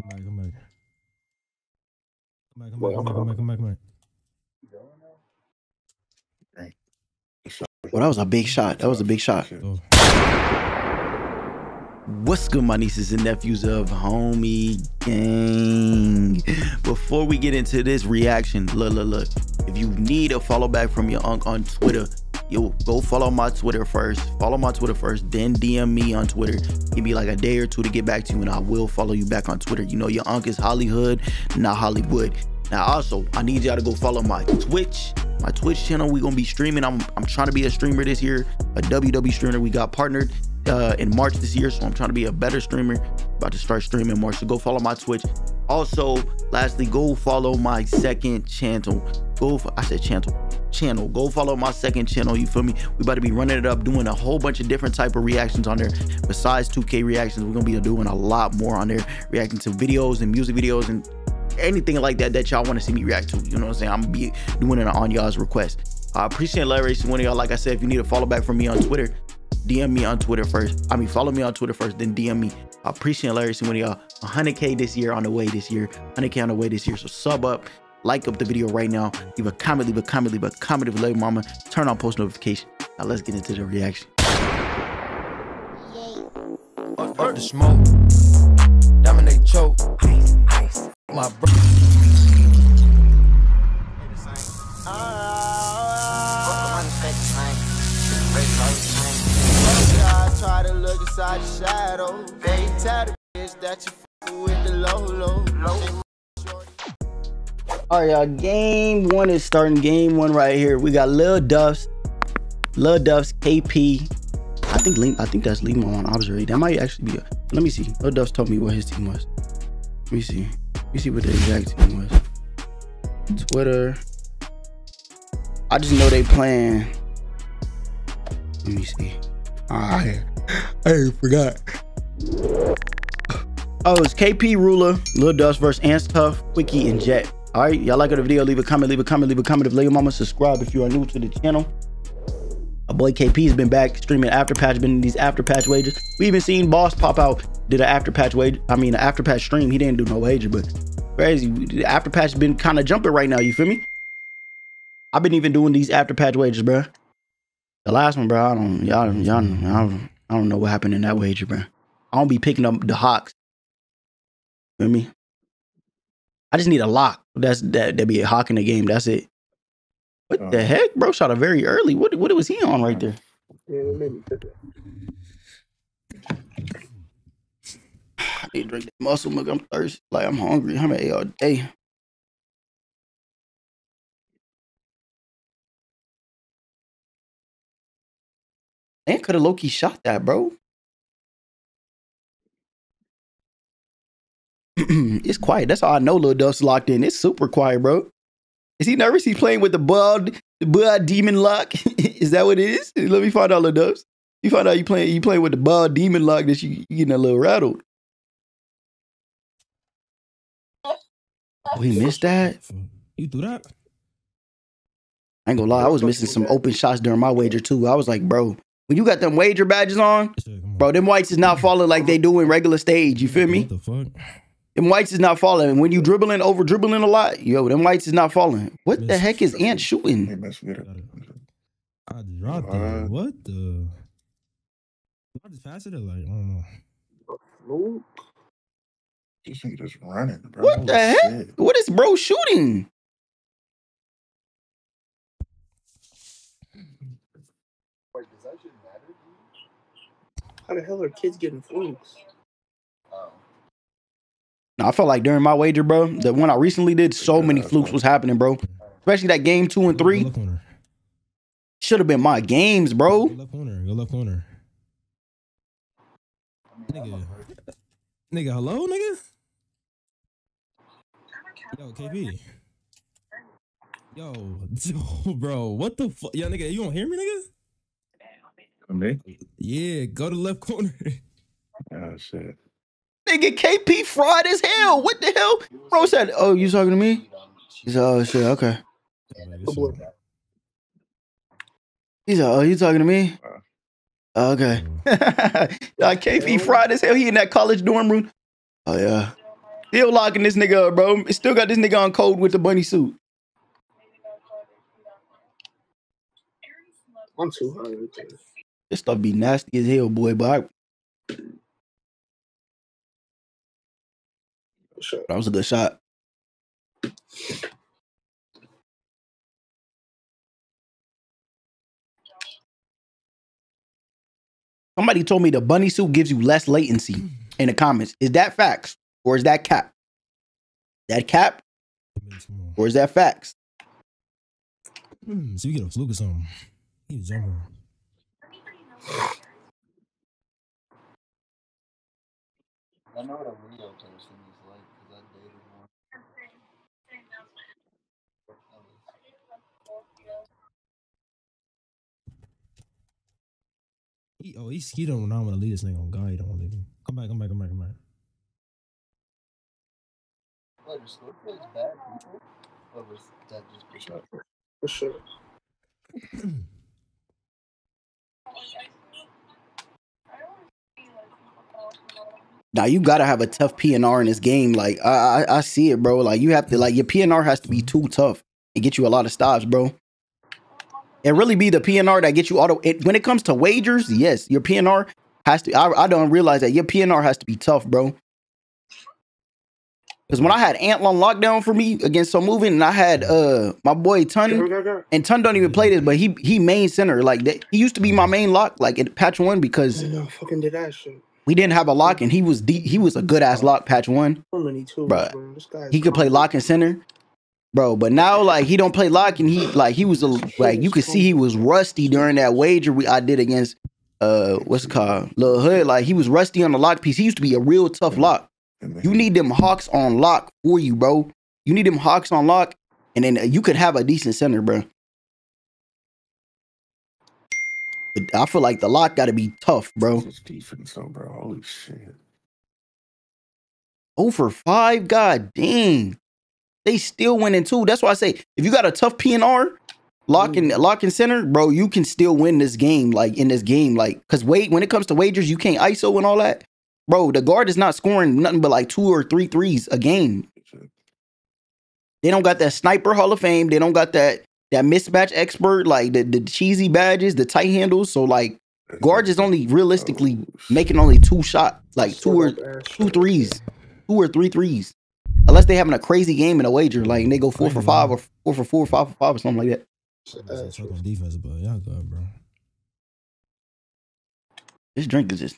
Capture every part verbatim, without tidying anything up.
Come back, come back. Come back, come back, come back, come back, come back, come back. Well, that was a big shot. That was a big shot. Oh. What's good, my nieces and nephews of Homie Gang? Before we get into this reaction, look, look, look. If you need a follow back from your uncle on Twitter, yo, go follow my Twitter first. Follow my Twitter first, then D M me on Twitter. Give me like a day or two to get back to you, and I will follow you back on Twitter. You know, your uncle is Hollyhood, not Hollywood. Now, also, I need y'all to go follow my Twitch. My Twitch channel, we're gonna be streaming. I'm I'm trying to be a streamer this year, a W W streamer. We got partnered uh in March this year, so I'm trying to be a better streamer. About to start streaming in March, so go follow my Twitch. Also, lastly, go follow my second channel. Go for, I said channel channel. Go follow my second channel. You feel me? We about to be running it up, doing a whole bunch of different type of reactions on there. Besides two K reactions, we're gonna be doing a lot more on there, reacting to videos and music videos and anything like that that y'all want to see me react to. You know what I'm saying? I'm gonna be doing it on y'all's request. I appreciate Larry, one of y'all. Like I said, if you need a follow back from me on Twitter, D M me on Twitter first. I mean, follow me on Twitter first, then D M me. I appreciate Larry, one of y'all. one hundred K this year on the way this year. one hundred K on the way this year. So sub up, like up the video right now. Leave a comment, leave a comment, leave a comment if you love your mama. Turn on post notification. Now let's get into the reaction. I heard the smoke. Dominate choke. Ice, ice. My bro. I try to look inside the shadow. They tell the bitch that you with the low, low, low. All right, y'all. Game one is starting. Game one right here. We got LilDufs, LilDufs, K P. I think Limo, I think that's Limo on Observate. That might actually be. A, let me see. LilDufs told me what his team was. Let me see. Let me see what the exact team was. Twitter. I just know they playing. Let me see. I, I forgot. Oh, it's K P, Ruler, LilDufs versus Ant, Tough, Quickie, and Jet. All right, y'all like the video? Leave a comment. Leave a comment. Leave a comment. If you love your mama, subscribe if you are new to the channel. My boy K P has been back streaming After Patch, been in these After Patch wagers. We even seen Boss pop out, did an After Patch wager. I mean, an After Patch stream. He didn't do no wager, but crazy. The After Patch been kind of jumping right now. You feel me? I've been even doing these After Patch wagers, bro. The last one, bro. I don't, y'all, y'all, I, I don't know what happened in that wager, bro. I don't be picking up the Hawks. Feel me? I just need a lock. That's that. That be a hawk in the game. That's it. What uh, the heck, bro? Shot a very early. What what was he on right there? I need to drink that muscle milk. I'm thirsty. Like I'm hungry. I'm at A all day. Man, could have low key shot that, bro. It's quiet. That's how I know LilDufs locked in. It's super quiet, bro. Is he nervous? He's playing with the bud, the bud demon lock. Is that what it is? Let me find out, LilDufs. You find out you playing, you playing with the bud demon lock that you, you getting a little rattled. Oh, he missed that. You threw that. I ain't gonna lie, I was missing some open shots during my wager too. I was like, bro, when you got them wager badges on, bro, them whites is not falling like they do in regular stage. You feel me? What the fuck? Them whites is not falling. When you dribbling, over dribbling a lot, yo, them whites is not falling. What miss the heck is Ant shooting? I dropped uh, it. What the? I just passed it or like, I don't know. This nigga just running, bro. What the heck? Shit. What is bro shooting? Wait, does that shit matter? How the hell are kids getting fluids? Now, I felt like during my wager, bro, the one I recently did, so many flukes was happening, bro. Especially that game two and three. Should have been my games, bro. Go left corner. Go left corner. Nigga. Nigga, hello, nigga? Yo, K P. Yo, bro, what the fuck? Yo, nigga, you don't hear me, nigga? Yeah, go to left corner. Oh, shit. Nigga, K P fraud as hell. What the hell? Bro said, oh, you talking to me? He said, oh, shit, okay. He said, oh, you talking to me? Oh, okay. Nah, K P fraud as hell. He in that college dorm room. Oh, yeah. Still locking this nigga up, bro. Still got this nigga on cold with the bunny suit. I'm too hungry. This stuff be nasty as hell, boy. But I... that was a good shot. Somebody told me the bunny suit gives you less latency in the comments. Is that facts or is that cap? That cap or is that facts? Hmm, so you get a fluke or something. He was jumping. I know what a real person is like because I dated one. He, oh, he's he don't know I'm gonna leave this nigga on God. He don't want to leave him. Come back, come back, come back, come back. What is that? Plays bad people? Or was that just push up? Push up. Now you gotta have a tough P N R in this game. Like I, I, I see it, bro. Like you have to, like your P N R has to be too tough and get you a lot of stops, bro. It really be the P N R that gets you auto. It, when it comes to wagers, yes, your P N R has to. I, I don't realize that your P N R has to be tough, bro. Because when I had Antlon lockdown for me against some moving, and I had uh my boy Tun, and Tun don't even play this, but he he main center like that. He used to be my main lock, like in patch one, because I know, fucking did that shit. We didn't have a lock, and he was deep, he was a good ass lock patch one, bro. He could play lock and center, bro. But now like he don't play lock, and he like he was a, like you could see he was rusty during that wager we I did against uh what's it called Lil Hood. Like he was rusty on the lock piece. He used to be a real tough lock. You need them Hawks on lock for you, bro. You need them Hawks on lock, and then you could have a decent center, bro. But I feel like the lock got to be tough, bro. This defense, though, bro. Holy shit. oh for five? God dang. They still winning, too. That's why I say, if you got a tough P N R, lock and, lock and center, bro, you can still win this game, like, in this game. Like, because wait, when it comes to wagers, you can't I S O and all that. Bro, the guard is not scoring nothing but like two or three threes a game. They don't got that sniper Hall of Fame. They don't got that that mismatch expert, like the, the cheesy badges, the tight handles. So like guards is only realistically making only two shots, like two or two threes, two or three threes. Unless they having a crazy game in a wager, like they go four for five or four for four, five for five or something like that. Check on defense, but y'all good, bro. This drink is just.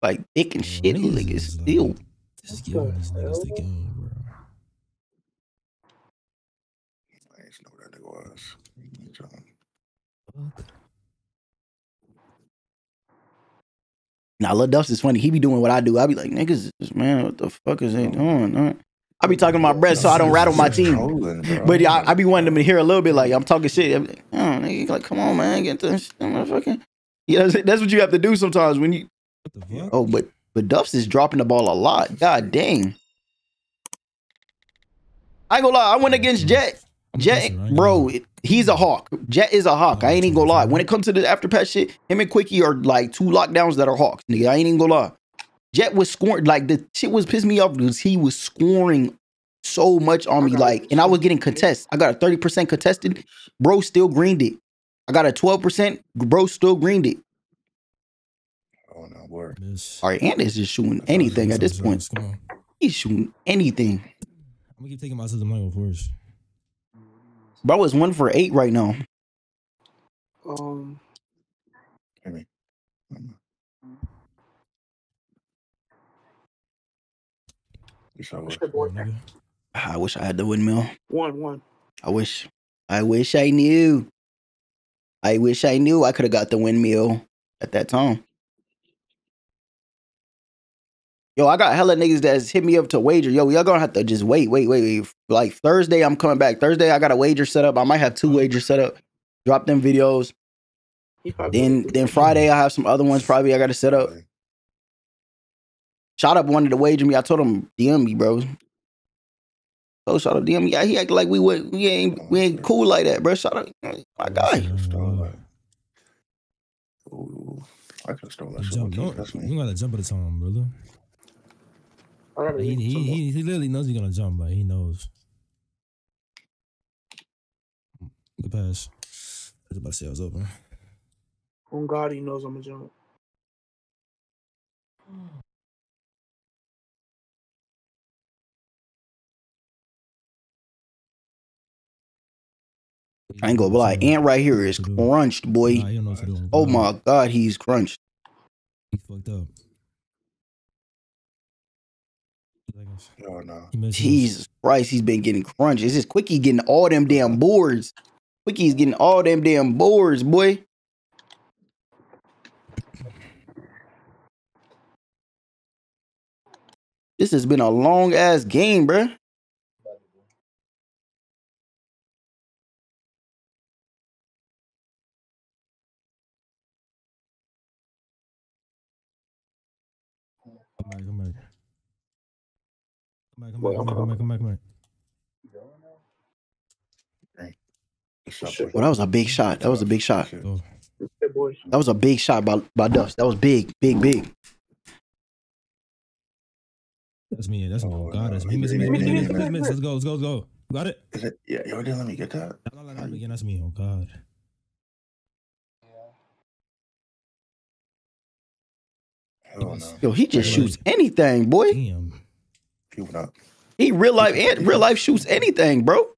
Like thick and shit, like it's still. Just give us the game, bro. I just know where that was. Now, LilDufs is funny. He be doing what I do. I be like, niggas, man, what the fuck is they doing? I be talking to my breath so I don't rattle my team. But I, I be wanting them to hear a little bit. Like I'm talking shit. I'm like, oh, nigga, like come on, man, get this motherfucking. Yeah, that's what you have to do sometimes when you. What the fuck? Oh, but but Dufs is dropping the ball a lot. God dang! I ain't gonna lie. I went against Jet. Jet, bro, he's a hawk. Jet is a hawk. I ain't even gonna lie. When it comes to the after patch shit, him and Quickie are like two lockdowns that are hawks. Nigga, I ain't even gonna lie. Jet was scoring like the shit was pissing me off because he was scoring so much on me, like, and I was getting contests. I got a thirty percent contested. Bro, still greened it. I got a twelve percent, bro, still greened it. Oh, no, word. All right, Ant is just shooting anything at this point. He's shooting anything. I'm going to keep taking myself to Michael first. Bro, it's one for eight right now. Um, hey, I wish I had the windmill. One, one. I wish. I wish I knew. I wish I knew I could have got the windmill at that time. Yo, I got hella niggas that's hit me up to wager. Yo, y'all gonna have to just wait, wait, wait, wait. Like Thursday, I'm coming back. Thursday, I got a wager set up. I might have two wagers set up. Drop them videos. Then then Friday, I have some other ones probably I got to set up. Shot Up wanted to wager me. I told him, D M me, bro. Oh, Shot Up D M me. Yeah, he acted like we would. We ain't we ain't cool like that, bro. Shot Up, my guy. Ooh, I could have stolen that shit. You gotta jump at the time, brother. I remember he, he, he, he literally knows he's gonna jump, like he knows. Good pass. I was about to say I was open. Oh God, he knows I'm gonna jump. I ain't gonna lie, Ant right here is crunched, boy. Nah, he don't know what to do. Oh my God, he's crunched. He fucked up. No, no. Jesus Christ, he's been getting crunched. It's just Quickie getting all them damn boards. Quickie's getting all them damn boards, boy. This has been a long ass game, bruh. Come back, come back, come back, come back, come back, come back, come back. Well, that was a big shot. That was a big shot. That was a big shot by by Dust. That was big, big, big. That's me. That's me. God, that's me. Miss, miss, miss, miss, miss, miss. Let's go. Let's go. Let's go. Got it. Is it? Yeah, you didn't let me get that. No, no, no, no, again, that's me. Oh God. Hell no. Yo, he just shoots anything, boy. Damn. He went up. He real life and real life shoots anything, bro.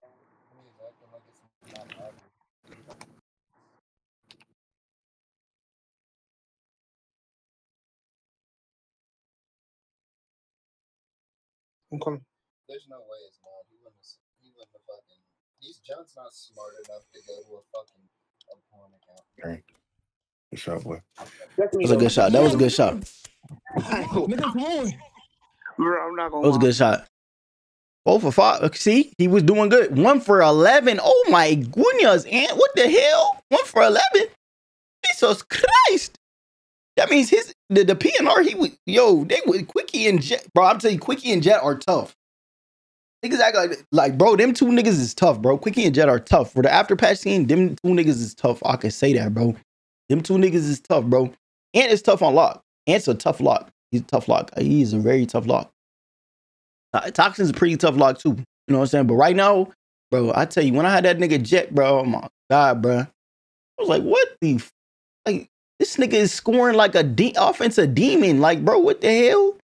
I'm coming. There's no way it's not. He wouldn't have, he wouldn't have fucking. He's John's not smart enough to go to a fucking a porn account. Dang. Good shot, boy. That was a good shot. That was a good shot. Bro, I'm not gonna. That was a good shot. Oh for five. See, he was doing good. One for eleven. Oh my goodness, Ant. What the hell? One for eleven. Jesus Christ. That means his the, the P N R he would yo they would Quickie and Jet, bro. I'm telling you, Quickie and Jet are tough. Niggas act like, like bro, them two niggas is tough, bro. Quickie and Jet are tough for the after patch scene. Them two niggas is tough. I can say that, bro. Them two niggas is tough, bro. Ant is tough on lock. Ant's a tough lock. He's a tough lock. He's a very tough lock. Uh, Toxin's a pretty tough lock too. You know what I'm saying? But right now, bro, I tell you, when I had that nigga Jet, bro, oh my God, bro, I was like, what the f like. This nigga is scoring like a de offensive demon. Like, bro, what the hell?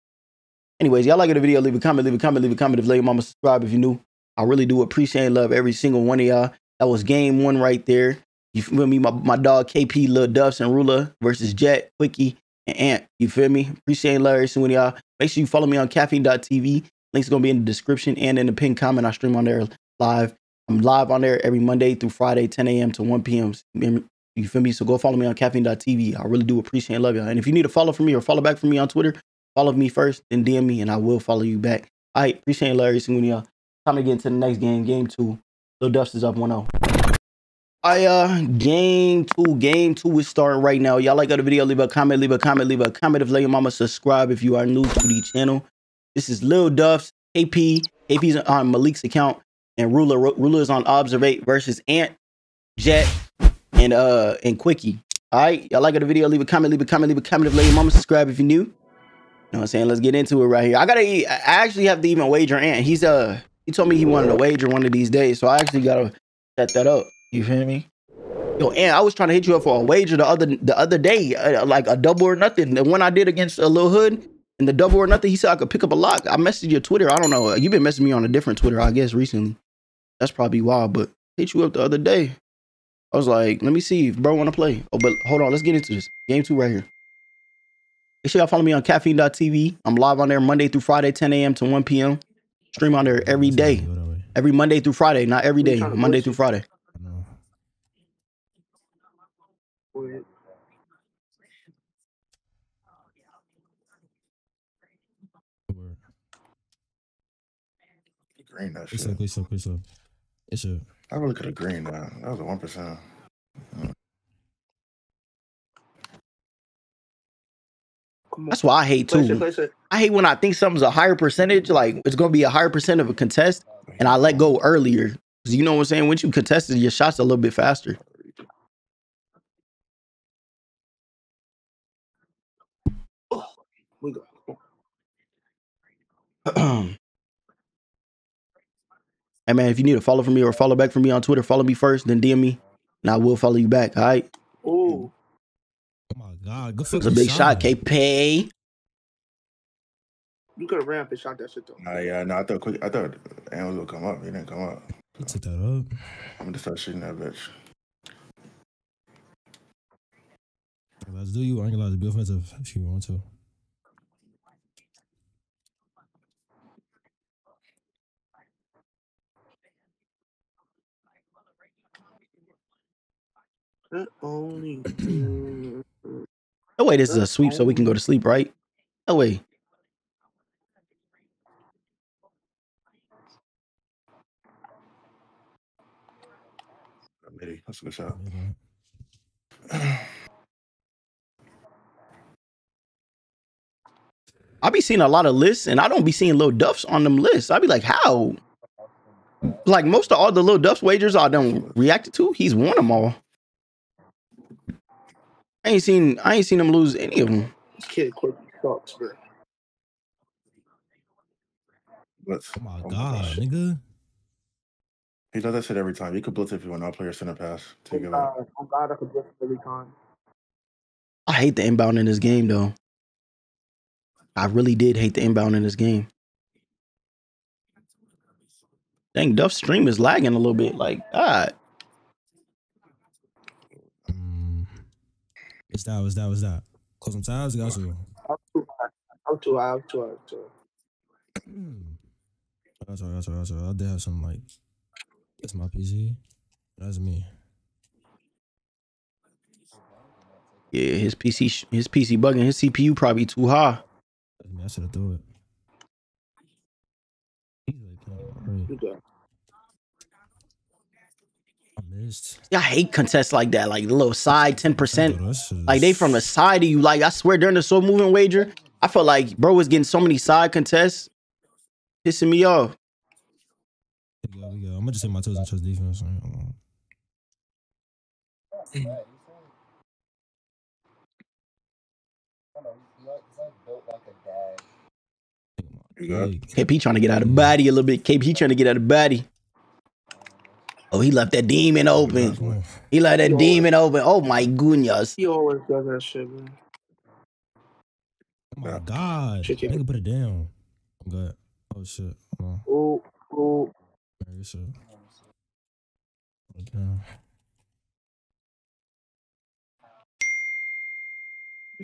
Anyways, y'all like the video, leave a comment, leave a comment, leave a comment. If you late, mama, subscribe if you're new. I really do appreciate and love every single one of y'all. That was game one right there. You feel me? My, my dog, K P, LilDufs, and Ruler versus Jet, Quickie, and Ant. You feel me? Appreciate and love every single one of y'all. Make sure you follow me on caffeine dot T V. Link's going to be in the description and in the pinned comment. I stream on there live. I'm live on there every Monday through Friday, ten A M to one P M You feel me? So go follow me on caffeine dot T V. I really do appreciate and love y'all. And if you need to follow from me or follow back from me on Twitter, follow me first, then D M me, and I will follow you back. All right, appreciate and love every single one of y'all. Time to get into the next game, game two. LilDufs is up one oh. I uh, game two, game two is starting right now. Y'all like the video? Leave a comment, leave a comment, leave a comment. If your mama, subscribe if you are new to the channel. This is LilDufs, K P. K P's on Malik's account, and Ruler, Ruler is on Observate versus Ant, Jet, and uh and Quickie. All right, y'all like the video, leave a comment, leave a comment, leave a comment. If late, mama, subscribe if you're new. You know what I'm saying? Let's get into it right here. I gotta eat. I actually have to even wager Ant. He's uh he told me he wanted to wager one of these days, so I actually gotta set that up. You feel me? Yo, Ant, I was trying to hit you up for a wager the other the other day, uh, like a double or nothing. The one I did against uh, Lil Hood and the double or nothing. He said I could pick up a lock. I messaged your Twitter. I don't know. You've been messaging me on a different Twitter, I guess, recently. That's probably why. But hit you up the other day. I was like, let me see if bro want to play. Oh, but hold on. Let's get into this. Game two right here. Make sure y'all follow me on caffeine dot T V. I'm live on there Monday through Friday, ten A M to one P M Stream on there every day. Every Monday through Friday. Not every day. Monday through Friday. Green that shit. It's up, it's up. It's up. I really could have greened that. That was a one percent. That's why I hate too. Play shit, play shit. I hate when I think something's a higher percentage, like it's gonna be a higher percent of a contest, and I let go earlier. Cause you know what I'm saying. Once you contest, your shots a little bit faster. Oh, we go. Hey man, if you need a follow from me or follow back from me on Twitter, follow me first, then D M me, and I will follow you back. All right. Oh, oh my God, good for that's a big shot, K P. You could have ran up and shot that shit though. Nah, yeah, no, I thought quick, I thought Ant was gonna come up. He didn't come up. He took that up. I'm gonna start shooting that bitch. Let's do you. I ain't allowed to be offensive if you want to. Only. Oh wait, this is a sweep, so we can go to sleep, right? Oh wait. That's a good shot. I be seeing a lot of lists, and I don't be seeing LilDufs on them lists. I be like, how? Like most of all the LilDufs wagers I don't react to, he's won them all. I ain't seen, I ain't seen him lose any of them. This kid quickly sucks, bro. Oh my God, nigga. He does that shit every time. You could blitz if you want. I'll play your center pass. Take it out. Oh God, I could blitz every time. I hate the inbound in this game, though. I really did hate the inbound in this game. Dang, Duff's stream is lagging a little bit. Like, God. Mm. It's that, it's that, it's that. Close some ties, got you. I'm too high, I'm too high, I'm too high. That's all right, that's all right, that's all right. I did have some, like... That's my P C. That's me. Yeah, his P C, his P C bugging. His C P U probably too high. I mean, I should have threw it. I missed. Yeah, I hate contests like that. Like the little side ten percent. Like they from the side of you. Like I swear, during the soul moving wager, I felt like bro was getting so many side contests, pissing me off. We go, we go. I'm gonna just hit my toes and trust defense. Right? K P trying to get out of body a little bit. K P trying to get out of body. Oh, he left that demon open. He left that demon open. Oh my goodness. He always does that shit, man. Oh my God. Nigga, put it down. I'm good. Oh shit. Oh, oh. So, okay. Come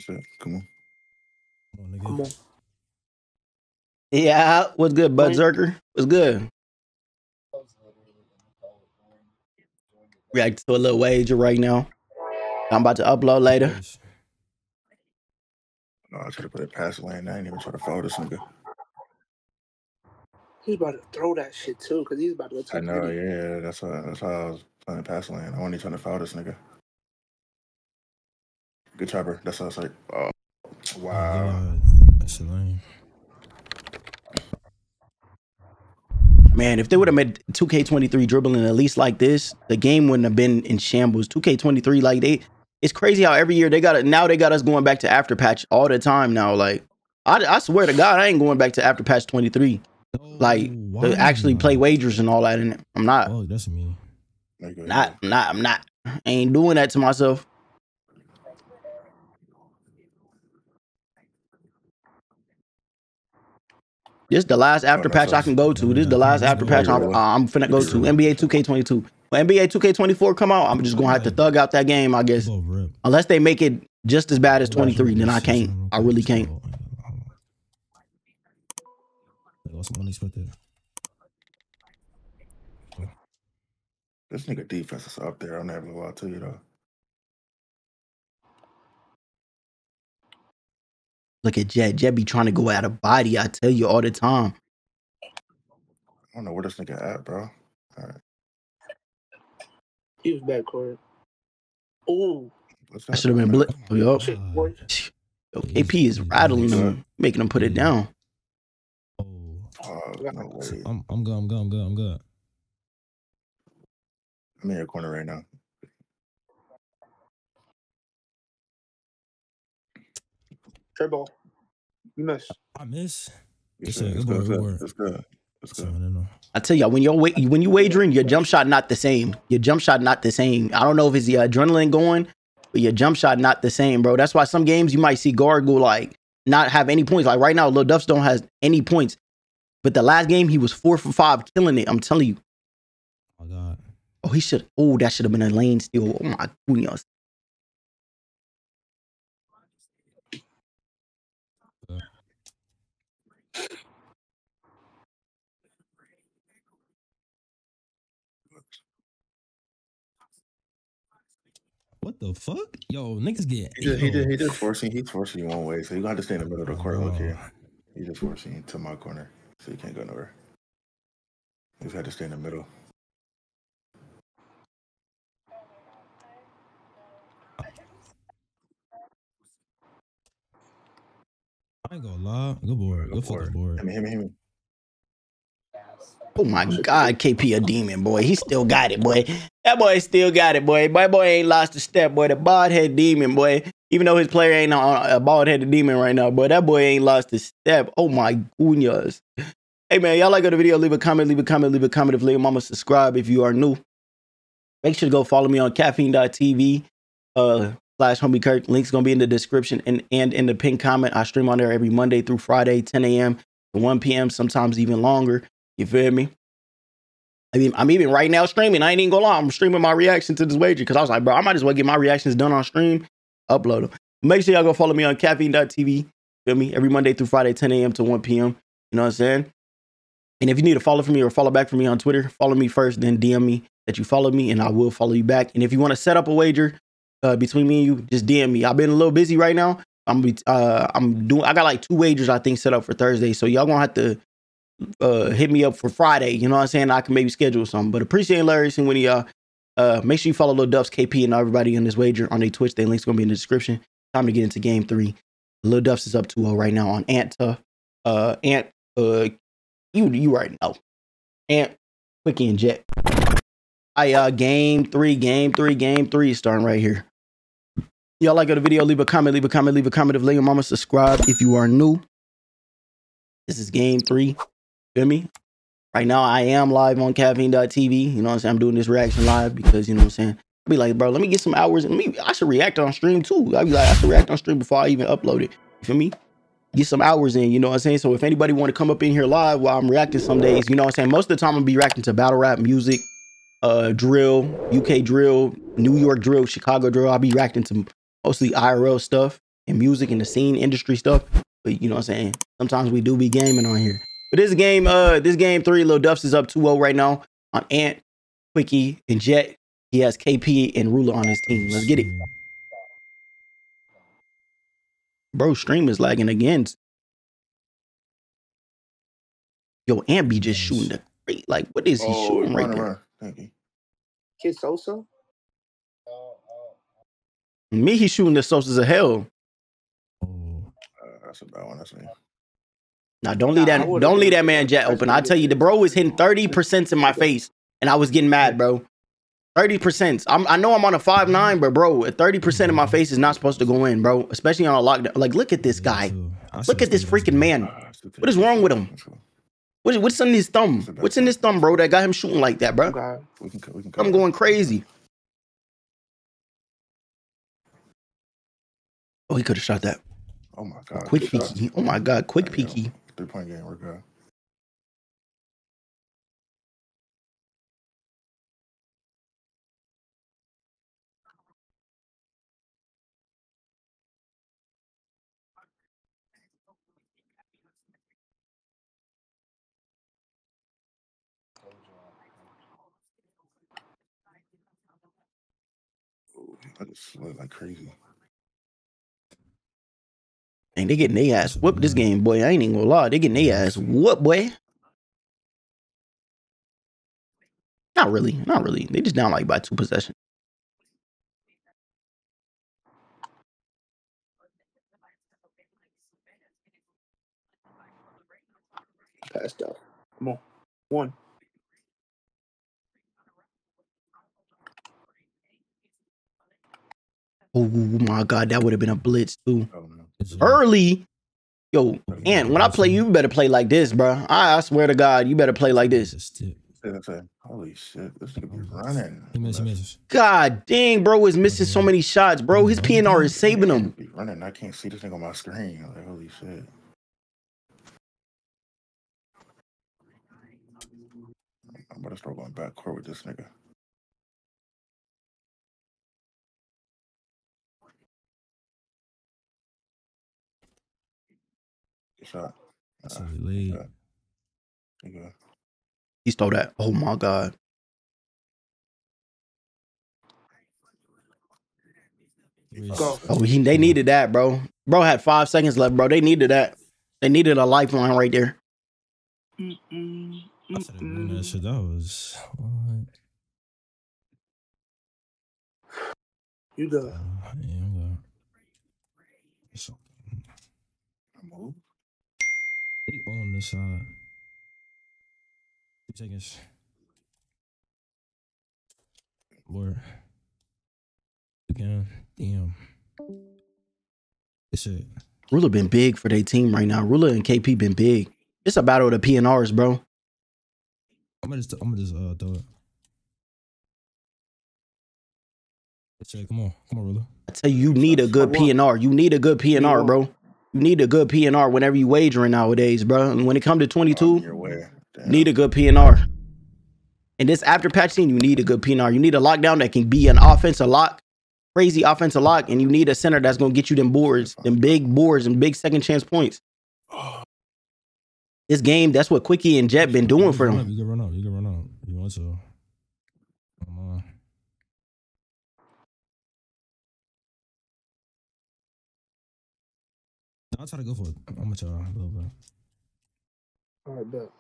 on. Come on, nigga. Come on. Yeah, what's good, Bud Zerker? What's good? React to a little wager right now. I'm about to upload later. No, I should have put it past lane. I ain't even trying to follow this nigga. He's about to throw that shit too, cause he's about to. I know, pretty. Yeah, that's why. That's why I was playing pass lane. I wasn't even trying to foul this nigga. Good chopper. That's what I was like. Oh, wow. That's a lane. Man, if they would have made two K twenty-three dribbling at least like this, the game wouldn't have been in shambles. two K twenty-three, like they, it's crazy how every year they got it. Now they got us going back to After Patch all the time now. Like, I, I swear to God, I ain't going back to After Patch twenty-three. Like oh, to actually play wagers and all that in it. I'm not. Oh, that's me. Not, I'm not, I'm not. I ain't doing that to myself. This is the last After Patch I can go to. This is the last After Patch I'm, I'm finna go to. N B A two K twenty-two. When N B A two K twenty-four come out, I'm just gonna have to thug out that game, I guess. Unless they make it just as bad as twenty-three, then I can't. I really can't. Some unexpected. This nigga defense is up there. I'm not gonna lie to you though. Look at Jet. Jet be trying to go out of body. I tell you all the time. I don't know where this nigga at, bro. All right. He was backcourt. Oh, I should have been blitzed. Oh, yo. Yo, K P is rattling him, making him put it down. Oh, no I'm, I'm good, I'm good, I'm good, I'm good. I'm in your corner right now. Triple. You miss. I miss. It's, it's, it's, good, good. it's good. It's good. I tell y'all, when you're when you wagering, your jump shot not the same. Your jump shot not the same. I don't know if it's the adrenaline going, but your jump shot not the same, bro. That's why some games you might see guard go like not have any points. Like right now, LilDufs don't has any points, but the last game he was four for five, killing it. I'm telling you. Oh God. Oh, he should. Oh, that should have been a lane steal. Oh my goodness. What the fuck? Yo, niggas get he just, he just, he just forcing he's forcing you one way, so you gotta stay in the middle of the court. Look here. He just forcing you to my corner, so you can't go nowhere. You just had to stay in the middle. I ain't gonna lie. Good board. Good fucking board. Hit me, hit me, hit me. Oh my God, K P a demon, boy. He still got it, boy. That boy still got it, boy. My boy ain't lost a step, boy. The bald head demon, boy. Even though his player ain't a bald headed demon right now, boy, that boy ain't lost a step. Oh my goodness. Hey man, y'all like the video? Leave a comment, leave a comment, leave a comment. If little mama subscribe if you are new. Make sure to go follow me on caffeine dot T V. Uh, slash homie Kirk. Link's gonna be in the description and, and in the pinned comment. I stream on there every Monday through Friday, ten A M to one P M, sometimes even longer. You feel me? I mean, I'm even right now streaming. I ain't even gonna lie. I'm streaming my reaction to this wager because I was like, bro, I might as well get my reactions done on stream, upload them. Make sure y'all go follow me on caffeine dot T V. Feel me? Every Monday through Friday, ten A M to one P M You know what I'm saying? And if you need to follow from me or follow back from me on Twitter, follow me first, then D M me that you follow me, and I will follow you back. And if you want to set up a wager uh, between me and you, just D M me. I've been a little busy right now. I'm be uh, I'm doing. I got like two wagers I think set up for Thursday, so y'all gonna have to. Uh, hit me up for Friday. You know what I'm saying? I can maybe schedule something. But appreciate Larry and Winnie, y'all. Uh, make sure you follow LilDufs, K P, and everybody in this wager on their Twitch. Their link's gonna be in the description. Time to get into game three. LilDufs is up two oh right now on Ant. Uh, Ant. Uh, you you already know. Ant, Quickie, and Jet. I uh, game three, game three, game three is starting right here. Y'all like the video? Leave a comment. Leave a comment. Leave a comment. If little mama subscribe if you are new. This is game three. Feel me? Right now, I am live on caffeine dot T V. You know what I'm saying? I'm doing this reaction live because, you know what I'm saying? I'll be like, bro, let me get some hours. And me, I should react on stream too. I'll be like, I should react on stream before I even upload it. You feel me? Get some hours in, you know what I'm saying? So if anybody want to come up in here live while I'm reacting some days, you know what I'm saying? Most of the time, I'm going to be reacting to battle rap, music, uh, drill, U K drill, New York drill, Chicago drill. I'll be reacting to mostly I R L stuff and music and the scene industry stuff. But you know what I'm saying? Sometimes we do be gaming on here. But this game, uh, this game three, LilDufs is up two oh right now on Ant, Quickie, and Jet. He has K P and Ruler on his team. Let's get it. Bro, stream is lagging again. Yo, Ant be just shooting the great. Like, what is he oh, shooting right there? Thank you. Kid Sosa? Me, he's shooting the Sosa's of hell. Uh, that's a bad one, that's me. Now don't leave that don't leave that man Jet open. I tell you, the bro was hitting thirty percent in my face, and I was getting mad, bro. thirty percent. I'm I know I'm on a five nine, but bro, at thirty percent in my face is not supposed to go in, bro. Especially on a lockdown. Like, look at this guy. Look at this freaking man. What is wrong with him? What is, what's in his thumb? What's in his thumb, bro? That got him shooting like that, bro. I'm going crazy. Oh, he could have shot that. Oh my God. Quick peeky. Oh my God. Quick peeky. Three point game, we're good. Ooh, I just slid like crazy. Dang, they getting their ass whooped this game, boy. I ain't even gonna lie. They getting their ass whooped, boy. Not really. Not really. They just down like by two possessions. Passed out. Come on. One. Oh my God, that would have been a blitz too. Early, Yo, Ant, when I play, you better play like this, bro. I, I swear to God, you better play like this. Holy shit, this nigga be running. He missed, he missed. God dang, bro is missing so many shots, bro. His P N R is saving him. He running. I can't see this nigga on my screen. Like, holy shit. I'm about to start going back court with this nigga. Shot. That's uh, lead. Shot. Yeah. He stole that. Oh my God. Go. Oh, he, they needed that, bro. Bro had five seconds left, bro. They needed that. They needed a lifeline right there. Mm -mm, mm -mm. I said that was. What? You go. Uh, yeah, I'm go. Move. Eight ball on this side. Two seconds. Lord. Again. Damn. That's it. Ruler been big for their team right now. Ruler and K P been big. It's a battle of the P N Rs, bro. I'm gonna just, I'm gonna just uh, throw it. That's it. Come on. Come on, Ruler. I tell you, you need a good P N R. You need a good P N R, bro. You need a good P N R whenever you wagering nowadays, bro. And when it comes to twenty-two, need a good P N R. In this after patch scene, you need a good P N R. You need a lockdown that can be an offensive lock, crazy offensive lock, and you need a center that's going to get you them boards, them big boards, and big second chance points. This game, that's what Quickie and Jet been doing for them. You can run out. You can run out. You want to. Come on. I'll try to go for it. I'm gonna try a little bit. All right, bet.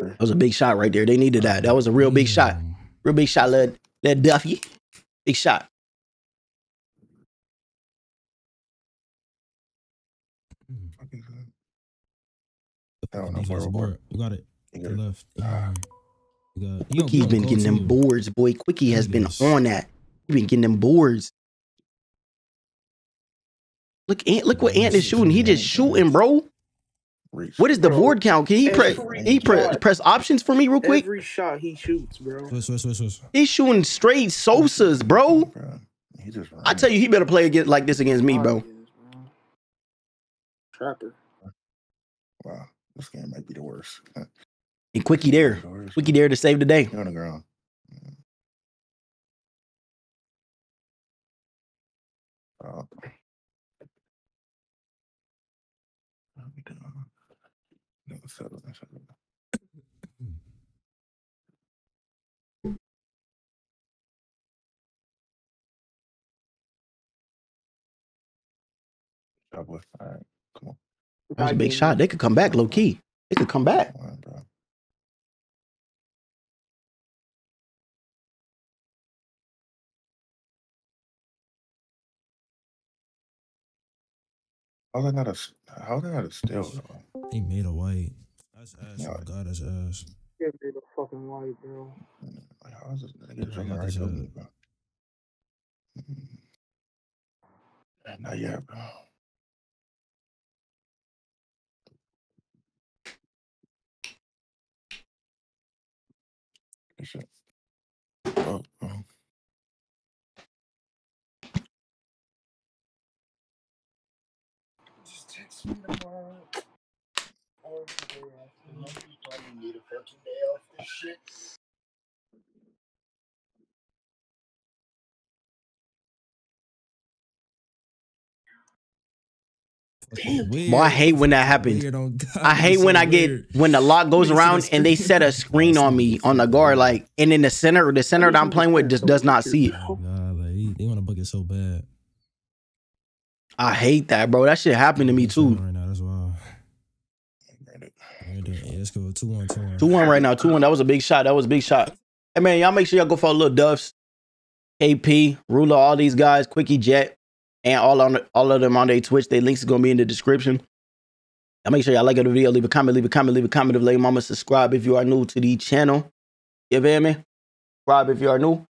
That was a big shot right there. They needed that. That was a real big shot. Real big shot, led led Duffy. Big shot. I don't know where we're. You got it. You got it. Left. Uh, you got, Quickie's you been getting them you. boards, boy. Quickie has been on that. He's been getting them boards. Look, Ant, look what Ant is shooting. He just shooting, bro. What is the bro, board count? Can he press? He press, press options for me real quick. Every shot he shoots, bro. He's shooting straight Sosa's, bro. bro he just I tell you, he better play against, like this against me, bro. Trapper. Wow, this game might be the worst. And Quickie there, Quickie there to save the day. You're on the ground. Oh. All right, come on. That was a big shot. They could come back low key. They could come back. All right, bro. How they got a how they got a steal? He made a white. That's ass. No. Oh God, that's ass. He made a fucking white, bro. Like, how is this nigga right over me, bro? Mm. Not yet, bro. Good shit. Oh, bro. Boy, I hate when that happens. I hate when I get when the lock goes around and they set a screen on me on the guard, like, and in the center, the center that I'm playing with just does not see it. God, like, they want to book it so bad. I hate that, bro. That shit happened to me too. Right now, that's wild. Let's go two one, two one. Two one right now, two one. That was a big shot. That was a big shot. Hey man, y'all make sure y'all go follow LilDufs, K P, Ruler, all these guys, Quickie, Jet, and all on all of them on their Twitch. Their links is gonna be in the description. Y'all make sure y'all like the video, leave a comment, leave a comment, leave a comment, leave a mama subscribe if you are new to the channel. You feel me? Subscribe if you are new.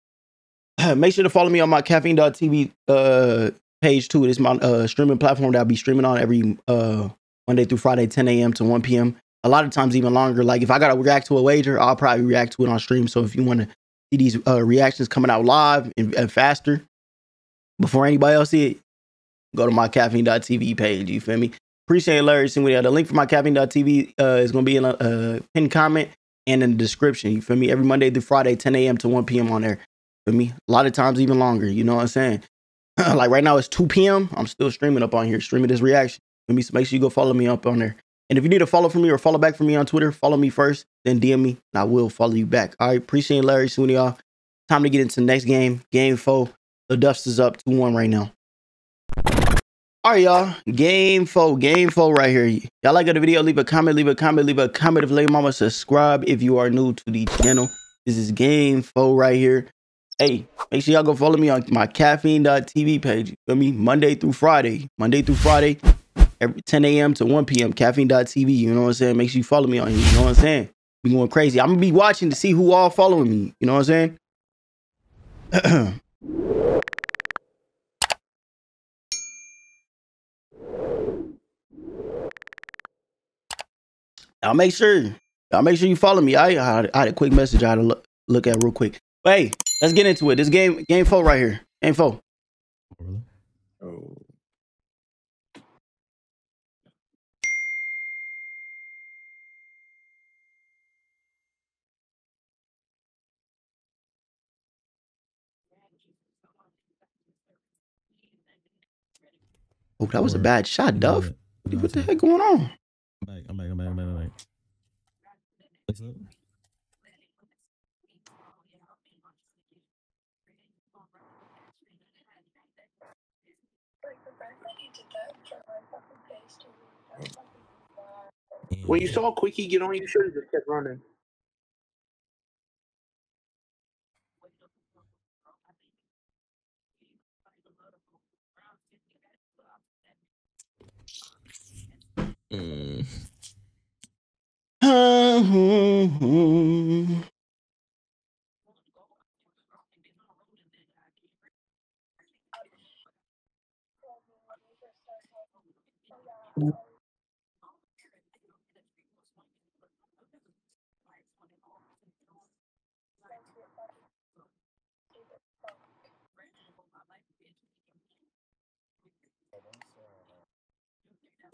Make sure to follow me on my caffeine dot T V. Uh. page too. It is my uh, streaming platform that I'll be streaming on every uh, Monday through Friday, ten a m to one p m A lot of times even longer. Like if I got to react to a wager, I'll probably react to it on stream. So if you want to see these uh, reactions coming out live and, and faster before anybody else see it, go to my caffeine dot t v page. You feel me? Appreciate Larry. The link for my caffeine dot t v uh, is going to be in a uh, pinned comment and in the description. You feel me? Every Monday through Friday, ten a m to one p m on there. You feel me? A lot of times even longer. You know what I'm saying? Like right now it's two p m I'm still streaming up on here, streaming this reaction. You feel me? So make sure you go follow me up on there. And if you need a follow from me or follow back from me on Twitter, follow me first, then D M me, and I will follow you back. All right, appreciate Larry. Soon, y'all. Time to get into the next game. Game four. LilDufs is up two one right now. All right, y'all. Game four. Game four right here. Y'all like the video, leave a comment, leave a comment, leave a comment. If late mama, subscribe if you are new to the channel. This is game four right here. Hey, make sure y'all go follow me on my caffeine dot t v page. You feel me? Monday through Friday. Monday through Friday. Every ten a m to one p m caffeine dot t v, you know what I'm saying? Make sure you follow me on here, you know what I'm saying? Be going crazy. I'm gonna be watching to see who all following me, you know what I'm saying? I'll make sure, I'll make sure you follow me. I, I, I had a quick message I had to look, look at real quick. But hey, let's get into it. This game, game four right here. Game four. Oh. Oh, that was a bad shot, Duff. What, what the heck going on? I'm back, I'm back, I'm back, I'm back, I'm back. What's up? When you saw Quickie get on, you should have just kept running. Mm.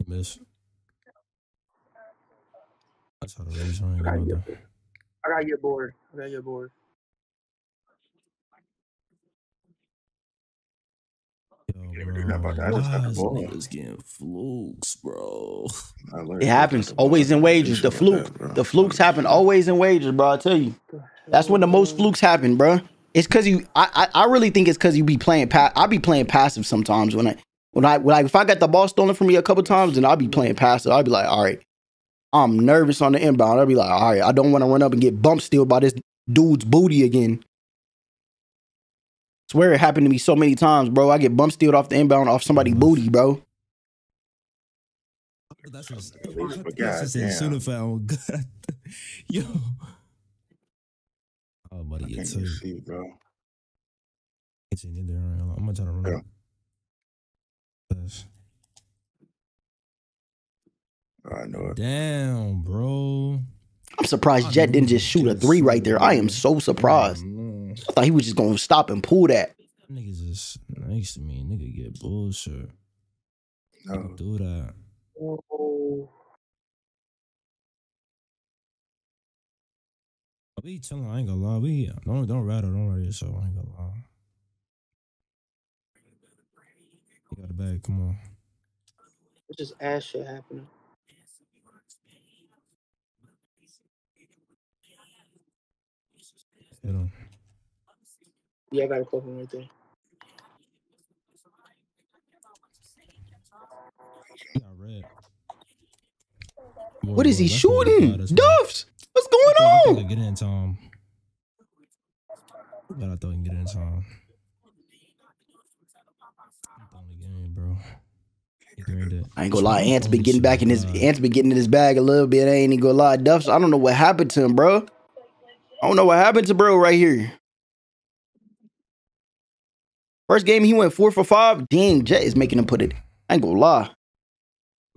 Miss. I gotta get, I gotta get bored. I gotta get bored. Yo, I can't do nothing about that. I just got the ball. Niggas getting flukes, bro. It happens always in wages. The fluke, that, the flukes happen always in wages, bro. I tell you, that's when the most flukes happen, bro. It's cause you. I, I, I really think it's cause you be playing. Pa I be playing passive sometimes when I, when I, when I, if I got the ball stolen from me a couple times, then I'll be playing passive. I'll be like, all right. I'm nervous on the inbound. I'll be like, all right, I don't want to run up and get bumped still by this dude's booty again. I swear it happened to me so many times, bro. I get bumped stealed off the inbound off somebody's booty, bro. That's just a foul. Yo. Oh, buddy, it's in there. I'm gonna try to run. I know it. Damn, bro. I'm surprised Jet didn't just shoot a three right there. I am so surprised. I thought he was just going to stop and pull that. Niggas is nice to me. Nigga get bullshit. No. Do that. I be telling, I ain't gonna lie. We don't, don't rattle, don't rattle yourself. I ain't gonna lie. You got a bag, come on. It's just ass shit happening. You know. Yeah, I got a close one right there. What, what is he shooting? Duffs! What's going I on? I get in time. God, I thought I can get in time. I ain't gonna lie, Ant's been getting back in his Ant's been getting in his bag a little bit. I ain't gonna lie, Duffs. I don't know what happened to him, bro. I don't know what happened to bro right here. First game, he went four for five. Dang, Jet is making him put it. I ain't gonna lie.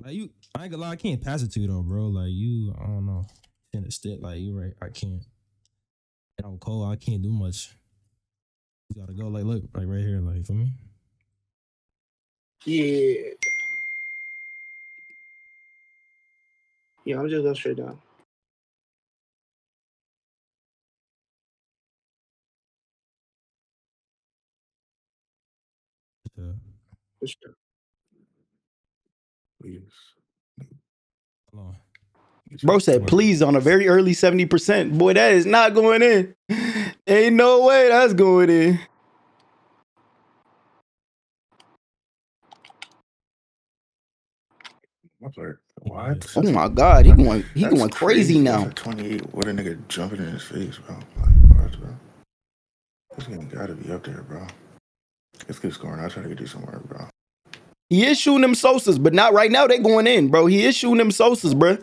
Like you, I ain't gonna lie, I can't pass it to you though, bro. Like you, I don't know. In a stick, like you right, I can't. And I'm cold, I can't do much. You gotta go, like, look, like right here, like, for me. Yeah. Yeah, I'm just going straight down. Yeah. For sure. Please. Hello. Bro said, please, on a very early seventy percent. Boy, that is not going in. Ain't no way that's going in. I'm sorry. What? Oh, my God. He going, he going crazy, crazy now. twenty-eight. What a nigga jumping in his face, bro. Like, watch, bro. This game got to be up there, bro. Let's keep scoring. I'll try to get you somewhere, bro. He is shooting them Sosas, but not right now. They going in, bro. He is shooting them Sosas, bro.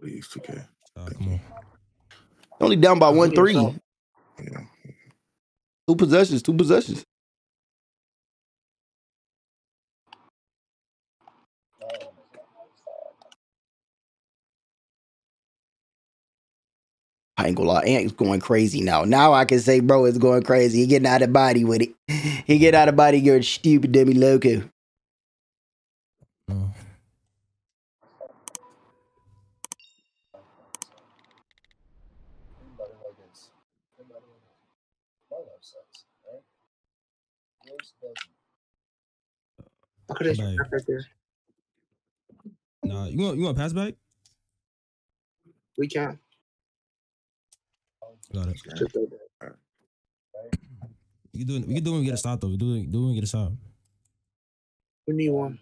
Please, two K. Oh, come on. Only down by one three. Yeah. Two possessions, two possessions. I ain't gonna lie, Ant's going crazy now. Now I can say, bro, it's going crazy. He getting out of body with it. He get out of body, you're a stupid demi loco. Oh. Look at this right there. Nah, you want you want pass back? We can. Got it. You can do it. We can do it. We get a stop though. We do it. Do it. Get a stop. We need one.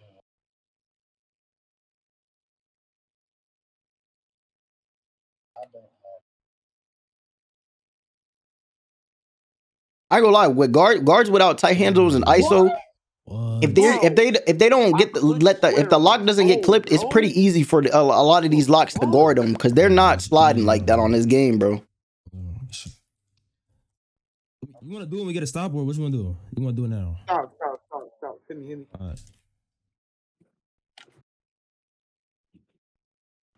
I go lie with guard guards without tight handles and I S O. What? What? If they if they if they don't get the, let the if the lock doesn't get clipped, it's pretty easy for the, a, a lot of these locks to guard them because they're not sliding like that on this game, bro. You want to do it when we get a stop, or what you want to do? You want to do it now? Stop! Stop! Stop! Stop! Hit me! Hit me! All right.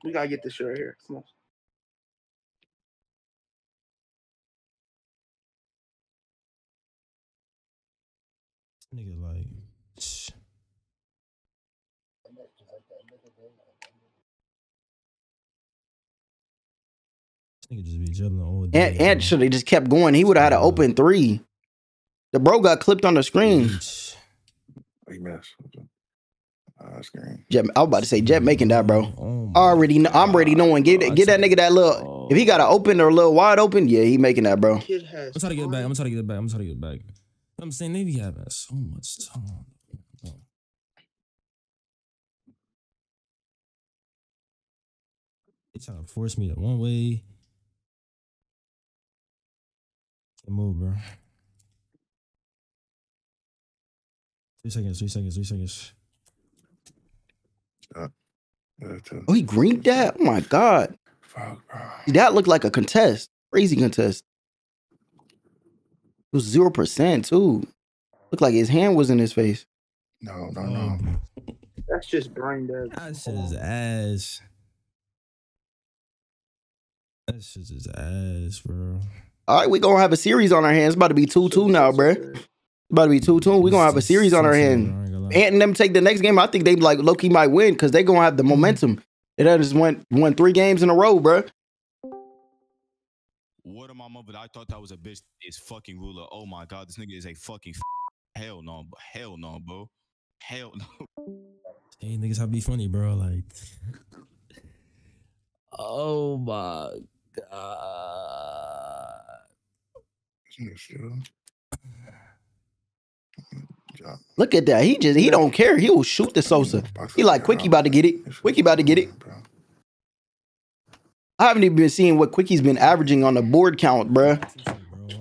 We gotta get this shit right here. Come on. Nigga, like. Nigga just be jumping all day. Ant, Ant should have just kept going. He would have had an open three. The bro got clipped on the screen. Big mess. Uh, screen. Jet, I was about to say Jet making that, bro. Oh Already, know, I'm already knowing. Get oh, get that nigga that little. Oh. If he got an open or a little wide open, yeah, he making that, bro. I'm trying to get it back. I'm trying to get it back. I'm trying to get it back. I'm saying they be having so much time. They trying to force me to one way. Can't move, bro. Three seconds, three seconds, three seconds. Uh, oh, he greened that? Oh, my God. Fuck, bro. That looked like a contest. Crazy contest. It was zero percent, too. Looked like his hand was in his face. No, no, no. That's just brain dead. That's his ass. That's just his ass, bro. All right, we're going to have a series on our hands. It's about to be two two now, bro. It's about to be two two. We're going to have a series on our hands. Ant and them take the next game. I think they, like, low-key might win because they're going to have the momentum. They just won, won three games in a row, bro. What am I, but I thought that was a bitch. It's fucking Ruler. Oh, my God. This nigga is a fucking f hell no. Hell no, bro. Hell no. Hey, niggas, how be funny, bro. Like, oh, my God. Uh, look at that. He just he don't care. He will shoot the Sosa. He like Quickie about to get it. Quickie about to get it. I haven't even been seeing what Quickie's been averaging on the board count, bruh.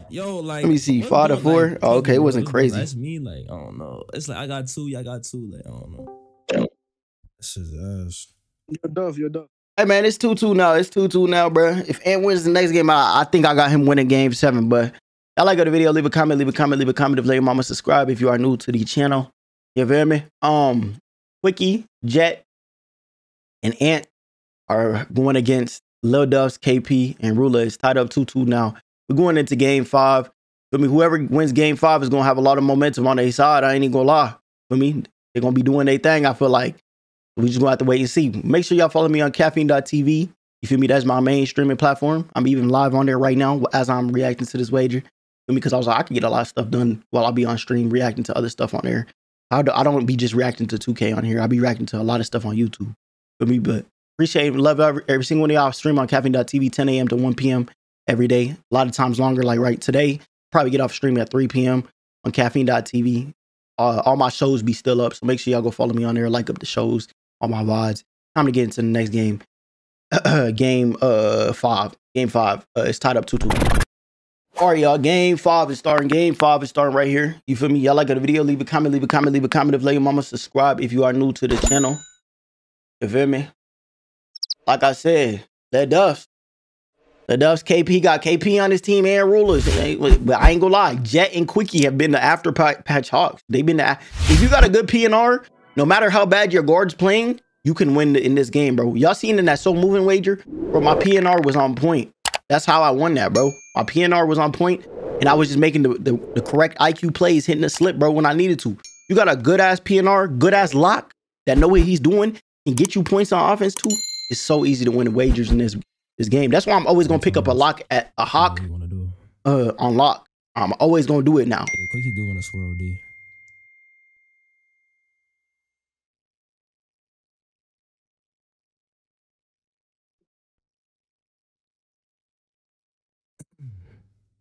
Yo, like let me see. Five to four. Like, oh, okay, it wasn't crazy. That's me, like, I don't know. It's like I got two, I got two. Like, I don't know. This is ass. You're dove, you're dove. Hey, man, it's two two now. It's two two now, bro. If Ant wins the next game, I, I think I got him winning game seven, but I like the video, leave a comment, leave a comment, leave a comment if you like mama, subscribe if you are new to the channel. You feel me? Um, Quickie, Jet, and Ant are going against LilDufs, K P, and Ruler. It's tied up two two now. We're going into game five. For me, whoever wins game five is going to have a lot of momentum on their side. I ain't even going to lie. For me, they're going to be doing their thing, I feel like. We just going to have to wait and see. Make sure y'all follow me on caffeine dot T V. You feel me? That's my main streaming platform. I'm even live on there right now as I'm reacting to this wager. Because I was like, I can get a lot of stuff done while I'll be on stream reacting to other stuff on there. I don't be just reacting to two K on here. I'll be reacting to a lot of stuff on YouTube. For me, but appreciate it. Love every, every single one of y'all. Stream on caffeine dot T V, ten A M to one P M every day. A lot of times longer, like right today. Probably get off stream at three P M on caffeine dot T V. Uh, all my shows be still up, so make sure y'all go follow me on there. Like up the shows, all my V O Ds. Time to get into the next game. game uh, five. Game five. Uh, it's tied up two two. All right, y'all. Game five is starting. Game five is starting right here. You feel me? Y'all like the video? Leave a comment. Leave a comment. Leave a comment. If you like your mama, subscribe if you are new to the channel. You feel me? Like I said, LilDufs. LilDufs, K P got K P on his team and Rulers. But I ain't gonna lie, Jet and Quickie have been the After Patch Hawks. They've been the. If you got a good P N R, no matter how bad your guard's playing, you can win in this game, bro. Y'all seen in that so moving wager, bro? My P N R was on point. That's how I won that, bro. My P N R was on point, and I was just making the, the, the correct I Q plays, hitting the slip, bro, when I needed to. You got a good-ass P N R, good-ass lock that know what he's doing and get you points on offense, too. It's so easy to win the wagers in this this game. That's why I'm always going to pick up a lock at a hawk uh, on lock. I'm always going to do it now. Yeah, Quickie doing a swirl D.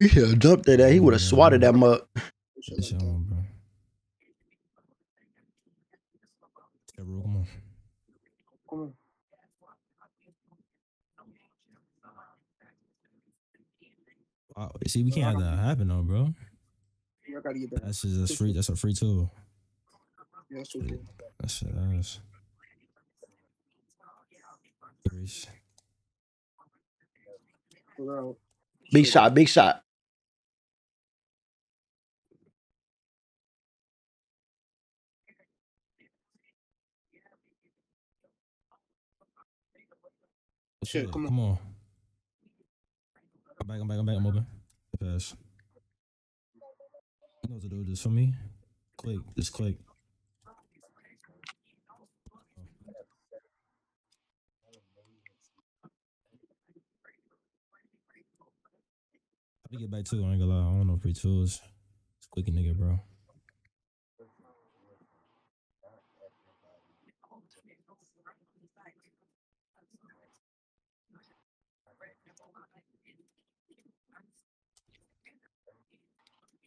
He should have jumped at that. He would have swatted that mug. Come on. Wow, see, we can't have that happen, though, bro. That's just that's free. That's a free tool. That's it. That's big shot. Big shot. Shit, come on. Come on. I'm back, I'm back, I'm back, I'm open. Pass. You know what to do with this for me? Click, just click. I can get back to it, I ain't gonna lie. I don't know free tools. It's Quickie nigga, bro.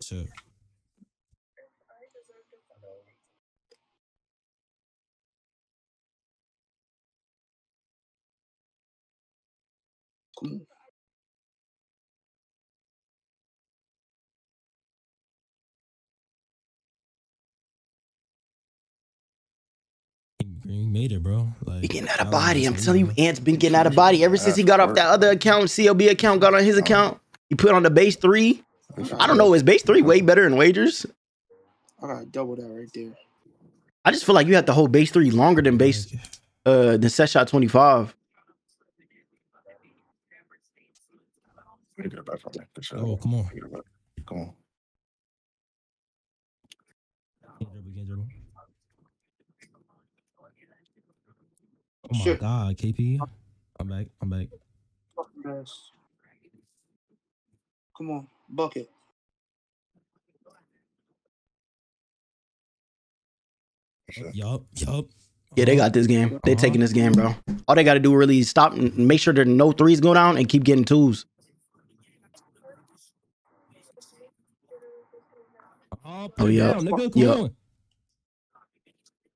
Sure. Cool. He made it, bro. Like, he getting out of body. I'm telling you, Ant's been getting out of body ever since he got off that other account, C L B account, got on his account. He put on the base three. I don't know. Is base three way better in wagers? I gotta double that right there. I just feel like you have to hold base three longer than base uh than set shot twenty five. Oh, come on, come on. Oh my Shit. God, K P. I'm back. I'm back. Come on. Bucket. Yup, yup. Yeah, they got this game. They uh -huh. taking this game, bro. All they got to do really is stop and make sure there's no threes go down and keep getting twos. Oh, oh yeah. Yep.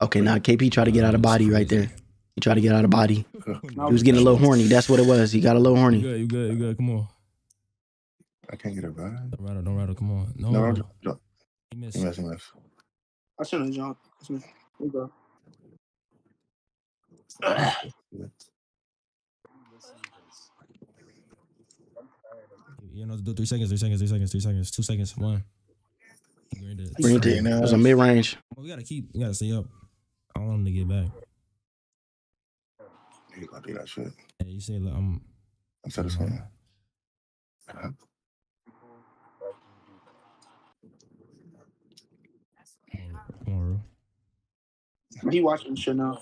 Okay, now nah, K P tried to get out of body right there. He tried to get out of body. He was getting a little horny. That's what it was. He got a little horny. You good, you good, you good. Come on. I can't get a ride. Don't rattle, don't rattle, come on. No, no, no, no. He missed. He missed, he missed. I should have jumped. Here we go. You know, do three seconds, three seconds, three seconds, three seconds, two seconds, one. Green did. Green did now. It was a mid range. We gotta keep. We gotta stay up. I want him to get back. You gotta do that shit. Hey, you say like, I'm. I'm satisfied. Uh-huh. He watching shit now.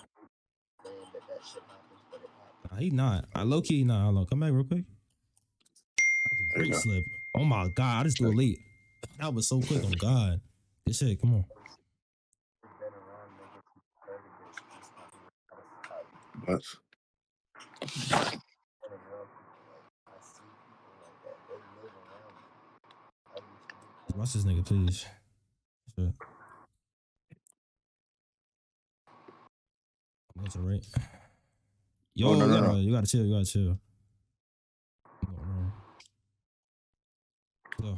Nah, he not. I low key not. Hold on, come back real quick. That was a great slip. Oh my god, I just threw a leap. That was so quick. Oh god, this shit. Come on. What? Watch this nigga, please. Shit. That's all right. Yo, oh, no, you, gotta, no, no. you gotta chill. You gotta chill. Come on. Come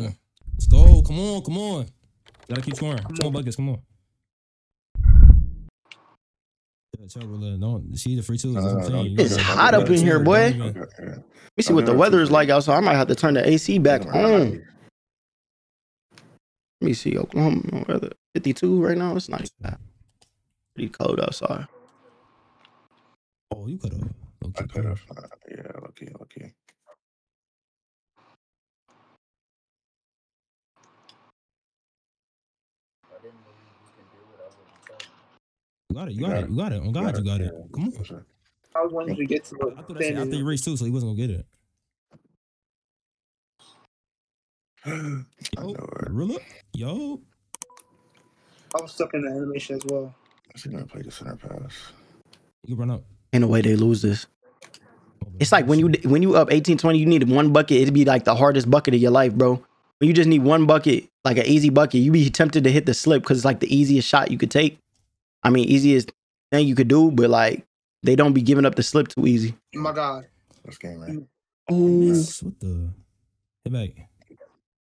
on. Let's go. Come on. Come on. Gotta keep scoring. Come on, buckets. Come on. Yeah, chill, Ruler. Don't see the free twos. No, no, no, it's hot up in here, boy. Let me see what the weather is like outside. I might have to turn the A C back on. Let me see Oklahoma weather. fifty-two right now. It's nice. Pretty cold outside. Oh, you could have. I could have. Yeah, okay, okay. You got it. You got it. You got it. Oh God, you got it. Come on. I was wanting to get to the. I thought I think Reese too, so he wasn't gonna get it. Yo, Ruler. Yo. I was stuck in the animation as well. I'm gonna play the center pass. You run up. Ain't no way they lose this. It's like when you when you up eighteen twenty, you need one bucket. It'd be like the hardest bucket of your life, bro. When you just need one bucket, like an easy bucket, you be tempted to hit the slip because it's like the easiest shot you could take. I mean, easiest thing you could do, but like they don't be giving up the slip too easy. Oh my God. That's game, right? Oh, what the? Hit back.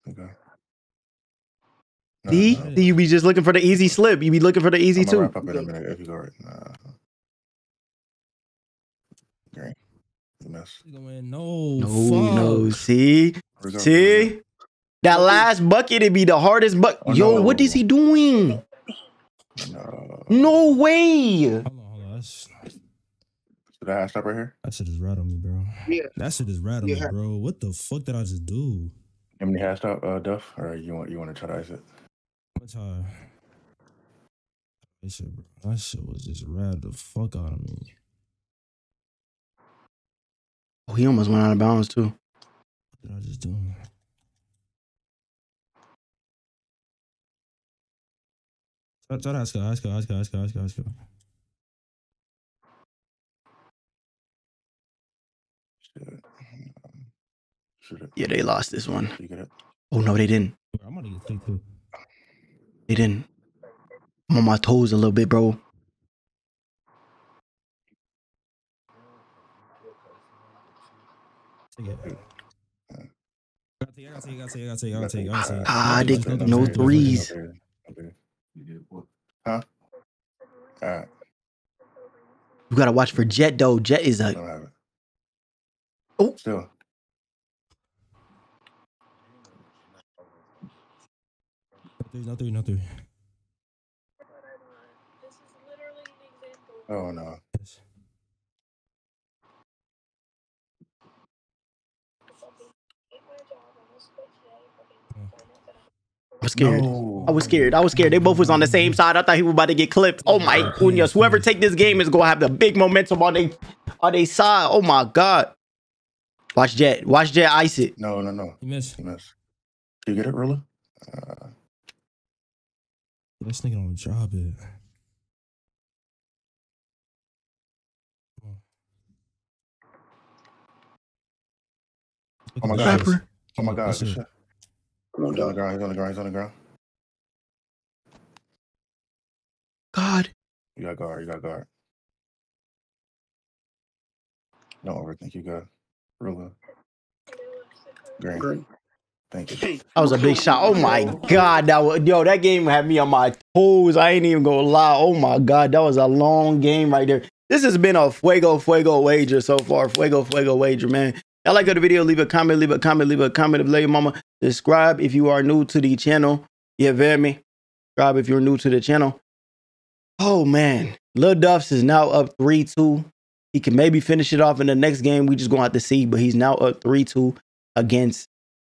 Okay. See? No, no, no. You be just looking for the easy slip. You be looking for the easy two. Wrap up in a minute if you go right. Nah. Great. Mess. No, no, no. See? Result. See? That last bucket, it be the hardest bucket. Oh, Yo, no. What is he doing? No. No way. Hold on, hold on. That's... Did I stop right here? That shit is right on me, bro. Yeah. That shit is right on yeah. me, bro. What the fuck did I just do? How many has stop, uh, Duff? Or you want you want to try to ice it? What's hard? That shit, that shit was just ratted the fuck out of me. Oh, he almost went out of bounds too. What did I just do? Try to ask her, ask her, ask her, ask her, ask her, ask her. Shit. Shit. Yeah, they lost this one. Oh no, they didn't. I'm gonna get thick too. They didn't. I'm on my toes a little bit, bro. Ah, they no threes. Huh? Alright. You gotta watch for Jet though. Jet is a. Oh. Still. There's no three, no three. Oh no. Yes. I was scared. No. I was scared. I was scared. They both was on the same side. I thought he was about to get clipped. Oh my goodness. Whoever take this game is gonna have the big momentum on they on they side. Oh my god. Watch Jet. Watch Jet ice it. No, no, no. You missed. You missed. You get it, Ruler? Uh This nigga don't drop it. Oh my god. Oh my god. He's on the ground. He's on the ground. He's on the ground. God. You got guard. You got guard. Don't overthink. You got Ruler. Green. Green. Thank you. That was a big shot. Oh my god, that was, yo, that game had me on my toes. I ain't even gonna lie. Oh my god, that was a long game right there. This has been a fuego fuego wager so far. Fuego fuego wager, man. Y'all like the video, leave a comment, leave a comment, leave a comment, leave your mama. Subscribe if you are new to the channel. You hear me? Subscribe if you're new to the channel. Oh, man. LilDufs is now up three two. He can maybe finish it off in the next game. We just going to have to see, but he's now up three two against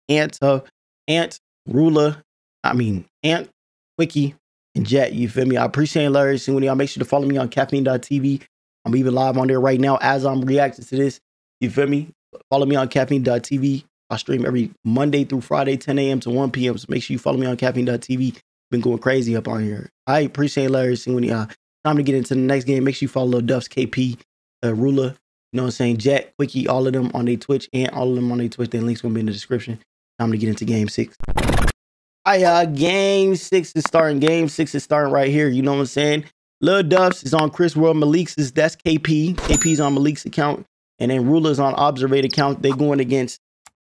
Ant, uh, Ant, Ruler, I mean, Ant, Quickie, and Jet. You feel me? I appreciate Larry. See when y'all make sure to follow me on caffeine dot T V. I'm even live on there right now as I'm reacting to this. You feel me? Follow me on caffeine dot T V. I stream every Monday through Friday, ten A M to one P M So make sure you follow me on caffeine dot T V. Been going crazy up on here. I appreciate Larry. See when y'all. Time to get into the next game. Make sure you follow LilDufs, K P, uh, Ruler, you know what I'm saying, Jet, Quickie, all of them on their Twitch, and all of them on their Twitch. Their link's going to be in the description. Time to get into game six. All right, y'all. Game six is starting. Game six is starting right here. You know what I'm saying? LilDufs is on Chris World. Malik's is, that's K P. K P's on Malik's account. And then Ruler's on Observate account. They're going against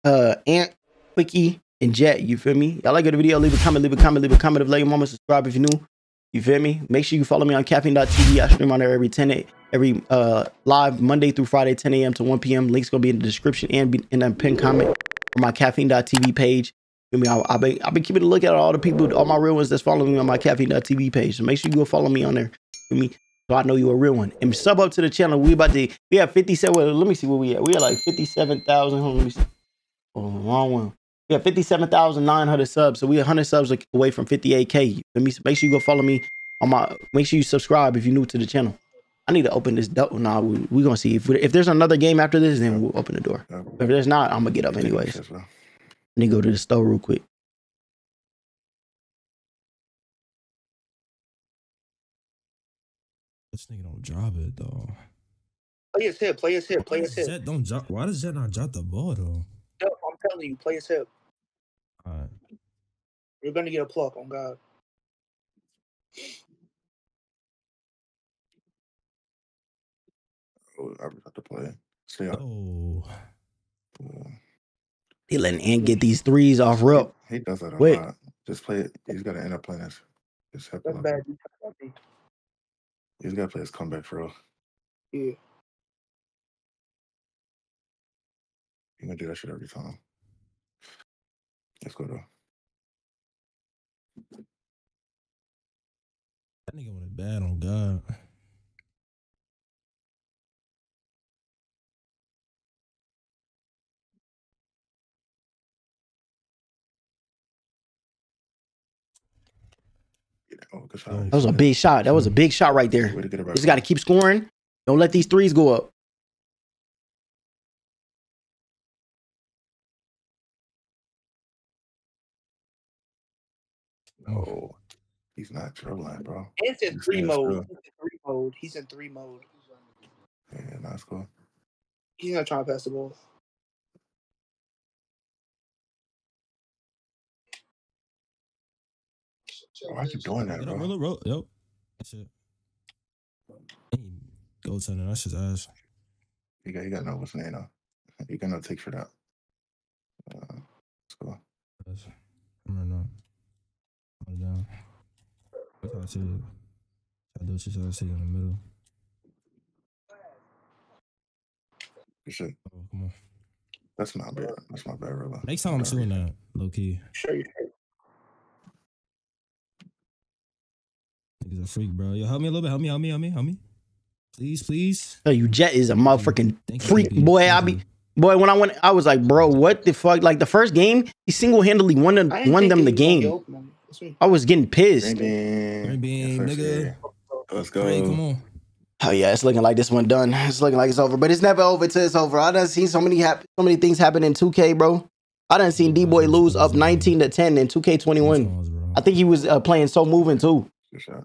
uh, Ant, Quickie, and Jet. You feel me? Y'all like the video? Leave a comment, leave a comment, leave a comment. If you like your mama, subscribe if you're new. You feel me? Make sure you follow me on caffeine dot T V. I stream on there every ten, every uh, live Monday through Friday, ten A M to one P M Link's gonna be in the description and be in the pinned comment for my caffeine dot T V page. You know what I mean? I've been I've been keeping a look at all the people, all my real ones that's following me on my caffeine dot T V page. So make sure you go follow me on there. You know me, so I know you a real one. And sub up to the channel. We about to we have fifty-seven. Well, let me see where we at. We are like fifty-seven thousand. Hold on, let me see. Oh, wrong one. We have fifty-seven thousand nine hundred subs, so we're one hundred subs away from fifty-eight K. Let me make sure you go follow me on my. Make sure you subscribe if you're new to the channel. I need to open this door. Nah, we're we gonna see if we, if there's another game after this, then we'll open the door. If there's not, I'm gonna get up anyways. Let me go to the store real quick. This nigga don't drop it though. Play his hip. Play his hip. Play his hip. Don't drop. Why does Jet not drop the ball though? No, I'm telling you, play us up. All right. We're going to get a pluck on God. Oh, I forgot to play. Stay up. Oh. He letting Ant get these threes off rip. He, he does that a Wait. lot. Just play it. He's got to end up playing this. That's bad. He's got to play his comeback for real. Yeah. I'm gonna do that shit every time. Let's go though. That nigga went bad on God. That was a big shot. That was a big shot right there. Just gotta keep scoring. Don't let these threes go up. No, he's not dribbling, bro. It's in three mode. He's in three mode. He's in three mode. Yeah, nice goal. He's not trying to pass the ball. Why are you doing that, bro? Roll, roll, yep. That's it. Go to him. That's his ass. You got, you got no what's name now. You got no take for that. Uh, let's go. I'm right now. Down. That's how I see it. I do shit, I see it in the middle. Shit. Oh, come on. That's not bad. That's not bad, really. Next time I'm doing that, low key. Sure you hate. Nigga's a freak, bro. Yo, help me a little bit. Help me, help me, help me, help me. Please, please. Yo, you Jet is a motherfucking freak, boy. I be boy. When I went, I was like, bro, what the fuck? Like the first game, he single handedly won them, won them the game. I was getting pissed. Green bean. Green bean, nigga. Let's go. Hey, come on. Oh yeah, it's looking like this one done. It's looking like it's over, but it's never over till it's over. I done seen so many happen, so many things happen in two K, bro. I done seen D-Boy lose up nineteen to ten in two K twenty-one. I think he was uh, playing so moving too. Good shot.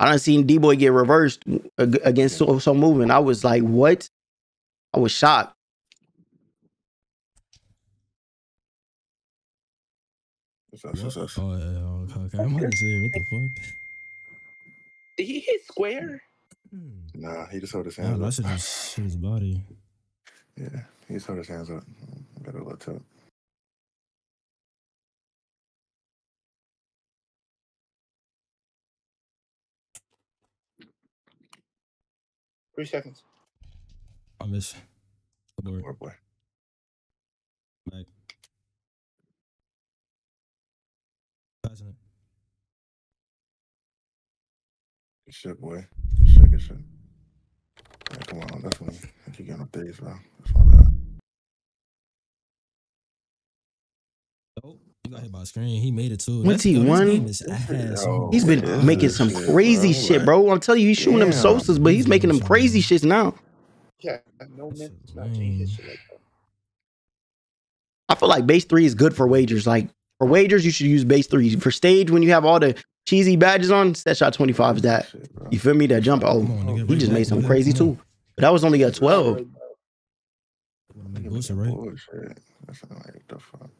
I done seen D-Boy get reversed against so, so moving. I was like, what? I was shocked. That's, that's, that's. Oh, yeah, okay. I'm about to say, what the fuck? Did he hit square? Nah, he just held his hands nah, up. I should just hit his body. Yeah, he just held his hands up. Got a little tip. Three seconds. I miss. Boy. Poor boy. Back. Passing it. Good shit, boy. Good shit, good shit. Right, come on, that's when I keep getting up days, bro. That's my bad. Oh, you got hit by a screen. He made it too. twenty-one. He's been Yo, making some shit, crazy bro. shit, bro. I'm telling you, he's shooting yeah. them Sosas, but he's, he's making them crazy shits now. Yeah, no man. Not shit like that. I feel like base three is good for wagers. Like for wagers, you should use base three. For stage, when you have all the cheesy badges on, set shot twenty-five is that. Shit, you feel me? That jump. Oh, on, he just made some crazy too. But that was only a twelve. Bullshit, right? Bullshit. That's not like the fuck.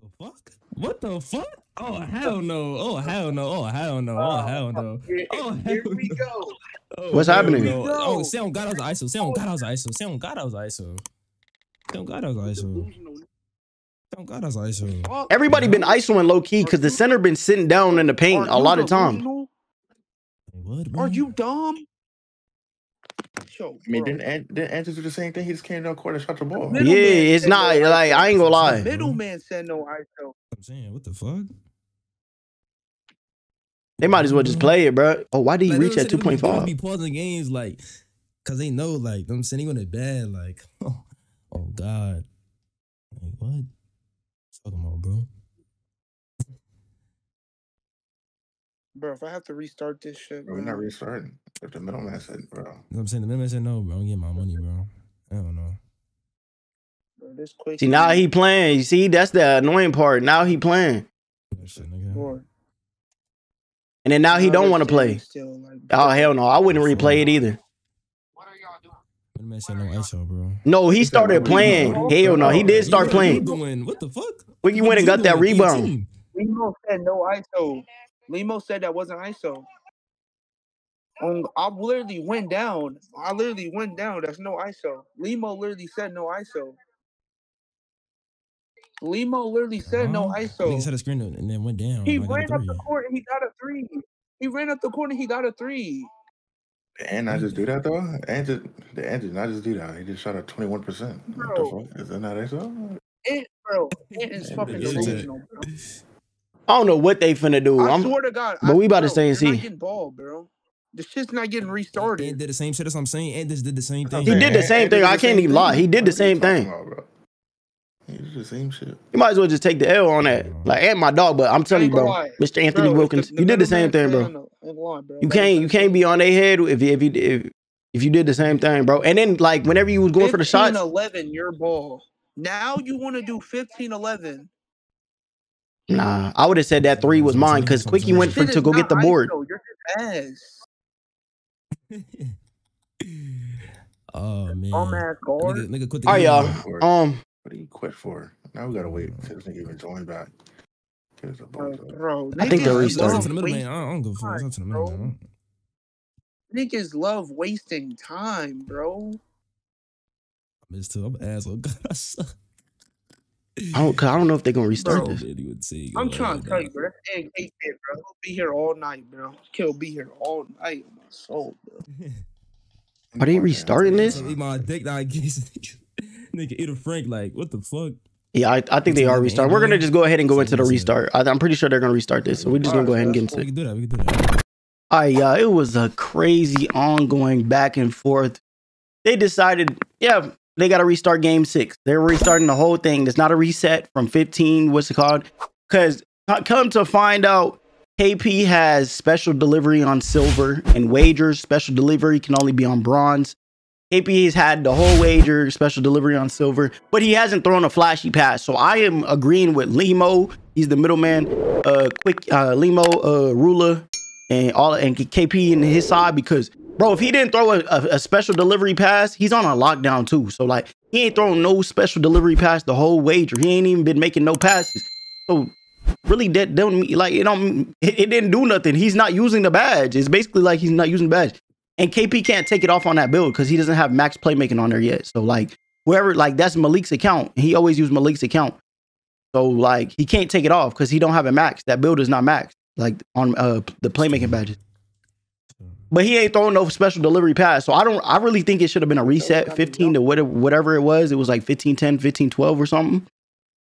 The fuck? What the fuck? Oh hell no! Oh hell no! Oh hell no! Oh hell no! Oh here we go! What's happening? Oh, say on God I was ISO. Say on God I was ISO. Say on God I was ISO. Say on God I was ISO. Don't got us ISO. Everybody been ISOing low key because the center been sitting down in the paint a lot of time. Are you dumb? I mean, didn't didn't Ant do the same thing? He just came down court and shot the ball. Yeah, it's not like I ain't gonna lie. Middleman said no ISO. I'm saying, what the fuck? They might as well just play it, bro. Oh, why did he reach at two point five? Be pausing games like because they know, like I'm saying, he went to bed, like oh, oh god, like what? Come on, bro. Bro, if I have to restart this shit, bro, we're not restarting. If the middleman said, bro, you know what I'm saying, the middleman said no, bro. I'm getting my money, bro. I don't know. Bro, this quick. See, now he playing. You see, that's the annoying part. Now he playing. Shit, nigga. And then now he don't want to play. Still, like, oh hell no! I wouldn't replay it either. No, I S O, bro. No, he started playing. Hell no, he did start playing. What the fuck? When you went and got that rebound. Limo said no I S O. Limo said that wasn't I S O. Um, I literally went down. I literally went down. That's no I S O. Limo literally said no I S O. Limo literally said no I S O. He set a screen and then went down. He ran up the court and he got a three. He ran up the court and he got a three. And I just do that though. And just the Ant did not just do that. He just shot at twenty one percent. Is that not I S O? It, bro, it is fucking delusional. I don't know what they finna do. I I'm, swear to God, but I, we about bro, to stay and see. Not getting ball, bro. The shit's not getting restarted. Ant did the same shit as I'm saying. Ant just did the same thing. He did the same Ant, thing. Ant I can't even thing. lie. He did the what same thing. About, bro? He did the same shit. You might as well just take the L on that. Like Ant, my dog. But I'm telling you, bro, lie. Mister Anthony bro, Wilkins, the, the you did the same thing, bro. Line, you can't you can't be on their head if you, if you if if you did the same thing, bro. And then like whenever you was going for the shots, eleven your ball. Now you want to do fifteen eleven. Nah, I would have said that three was mine because Quickie went for to go get the board. Oh man! All right, y'all. Um, what do you quit for? Now we gotta wait until this nigga even join back. Bro, bro, I think they're restarting. I don't go for it. Niggas love wasting time, bro. I miss too. I'm asshole. I don't. I don't know if they're gonna restart bro, this. Baby, I'm trying to tell you, bro. That's N K, bro. He'll be here all night, bro. He'll be here all night. My soul, bro. Are they restarting this? Eat my dick, I guess. Nigga, eat a Frank. Like, what the fuck? Yeah, I, I think they are restarting. We're going to just go ahead and go into the restart. I, I'm pretty sure they're going to restart this. So we're just going to go ahead and get into it. We can do that. We can do that. All right, y'all. It was a crazy ongoing back and forth. They decided, yeah, they got to restart game six. They're restarting the whole thing. It's not a reset from fifteen. What's it called? Because come to find out, K P has special delivery on silver and wagers. Special delivery can only be on bronze. K P's had the whole wager, special delivery on silver, but he hasn't thrown a flashy pass. So I am agreeing with Limo. He's the middleman. Uh, quick, uh, Limo, uh, Ruler, and all, and K P and his side because, bro, if he didn't throw a, a, a special delivery pass, he's on a lockdown too. So like, he ain't thrown no special delivery pass the whole wager. He ain't even been making no passes. So really, that don't like it. Don't it, it didn't do nothing. He's not using the badge. It's basically like he's not using the badge. And K P can't take it off on that build because he doesn't have max playmaking on there yet. So, like, whoever, like, that's Malik's account. He always used Malik's account. So, like, he can't take it off because he don't have a max. That build is not max, like, on uh, the playmaking badges. But he ain't throwing no special delivery pass. So I don't, I really think it should have been a reset, fifteen to whatever it was. It was like fifteen ten, fifteen twelve or something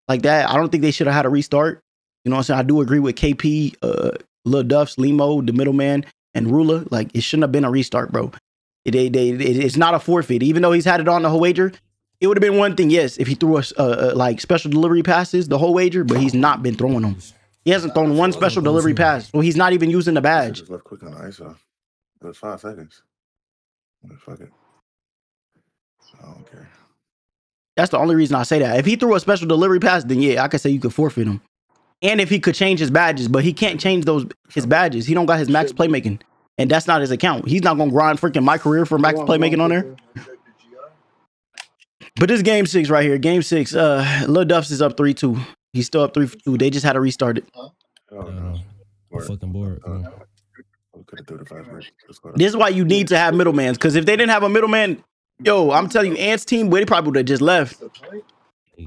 like that. I don't think they should have had a restart. You know what I'm saying? I do agree with K P, uh, LilDufs, Limo, the middleman, and Ruler. Like, it shouldn't have been a restart, bro. It, it, it, it's not a forfeit. Even though he's had it on the whole wager, it would have been one thing, yes, if he threw us uh, uh, like special delivery passes the whole wager, but he's not been throwing them. He hasn't thrown one special delivery pass, so he's not even using the badge. Just left quick on the I S O. That's five seconds. Fuck it. I don't care. That's the only reason I say that. If he threw a special delivery pass, then yeah, I could say you could forfeit him. And if he could change his badges, but he can't change those his badges. He don't got his max playmaking, and that's not his account. He's not gonna grind freaking my career for max playmaking on there. But this game six right here, game six. Uh, LilDufs is up three two. He's still up three two. They just had to restart it. Oh, no. I'm fucking bored. Uh, this is why you need to have middlemans. Because if they didn't have a middleman, yo, I'm telling you, Ant's team, they probably would have just left.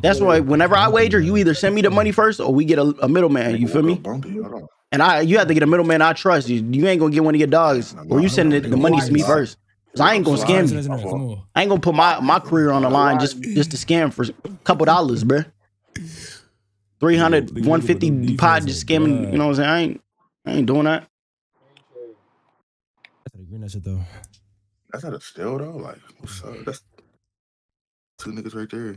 That's why whenever I wager, you either send me the money first or we get a, a middleman. You feel me? And I, you have to get a middleman I trust. You, you ain't gonna get one of your dogs, or you send the, the money to me first. Cause I ain't gonna scam you. I ain't gonna put my my career on the line just just to scam for a couple dollars, bro. three hundred, one fifty pod just scamming. You know what I'm saying? I ain't, I ain't doing that. That's a green that shit though. That's not a steal though. Like, what's up? That's two niggas right there.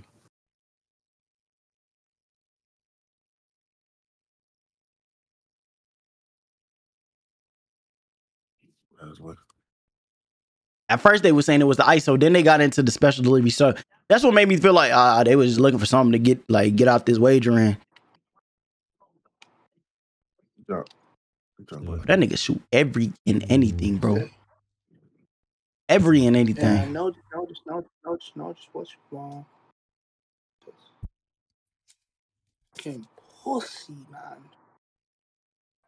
At first they were saying it was the I S O, then they got into the special delivery. So that's what made me feel like uh, they was just looking for something to get like get out this wager in. Yeah. That nigga shoot every and anything, bro. Every and anything. Yeah, no, no, just, no, no, just, no, just what's wrong? Fucking pussy,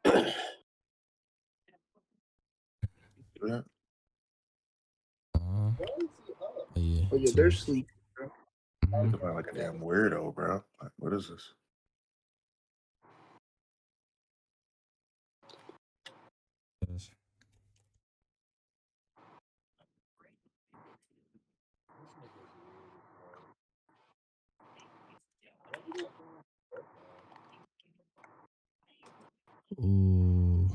man. Yeah. Uh, yeah. Oh yeah, they're sleeping, bro. Mm-hmm. Like a damn weirdo, bro. Like, what is this? Ooh.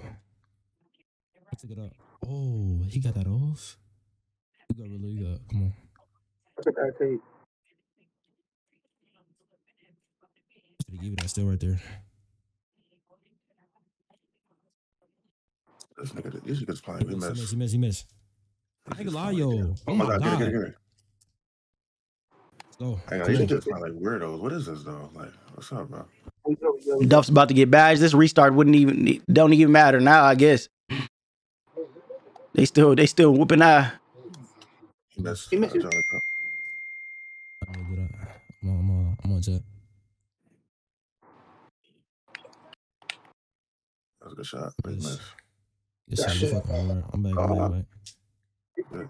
Let's get up. Oh, he got that off. You got really good. Come on. Should give you that still right there. This nigga, this nigga's playing. He missed. He missed. He missed. I think a lot, yo. Oh my god. god. Get it, get it, get it. Go. Hang on, these niggas like weirdos. What is this though? Like, what's up, bro? Duff's about to get badged. This restart wouldn't even don't even matter now. I guess. They still, they still whooping eye. He missed. He missed. I'm on, I'm on, I'm on Jet. That was a good shot. He missed. Yes, I'm, I'm back. I'm uh, back. I'm back.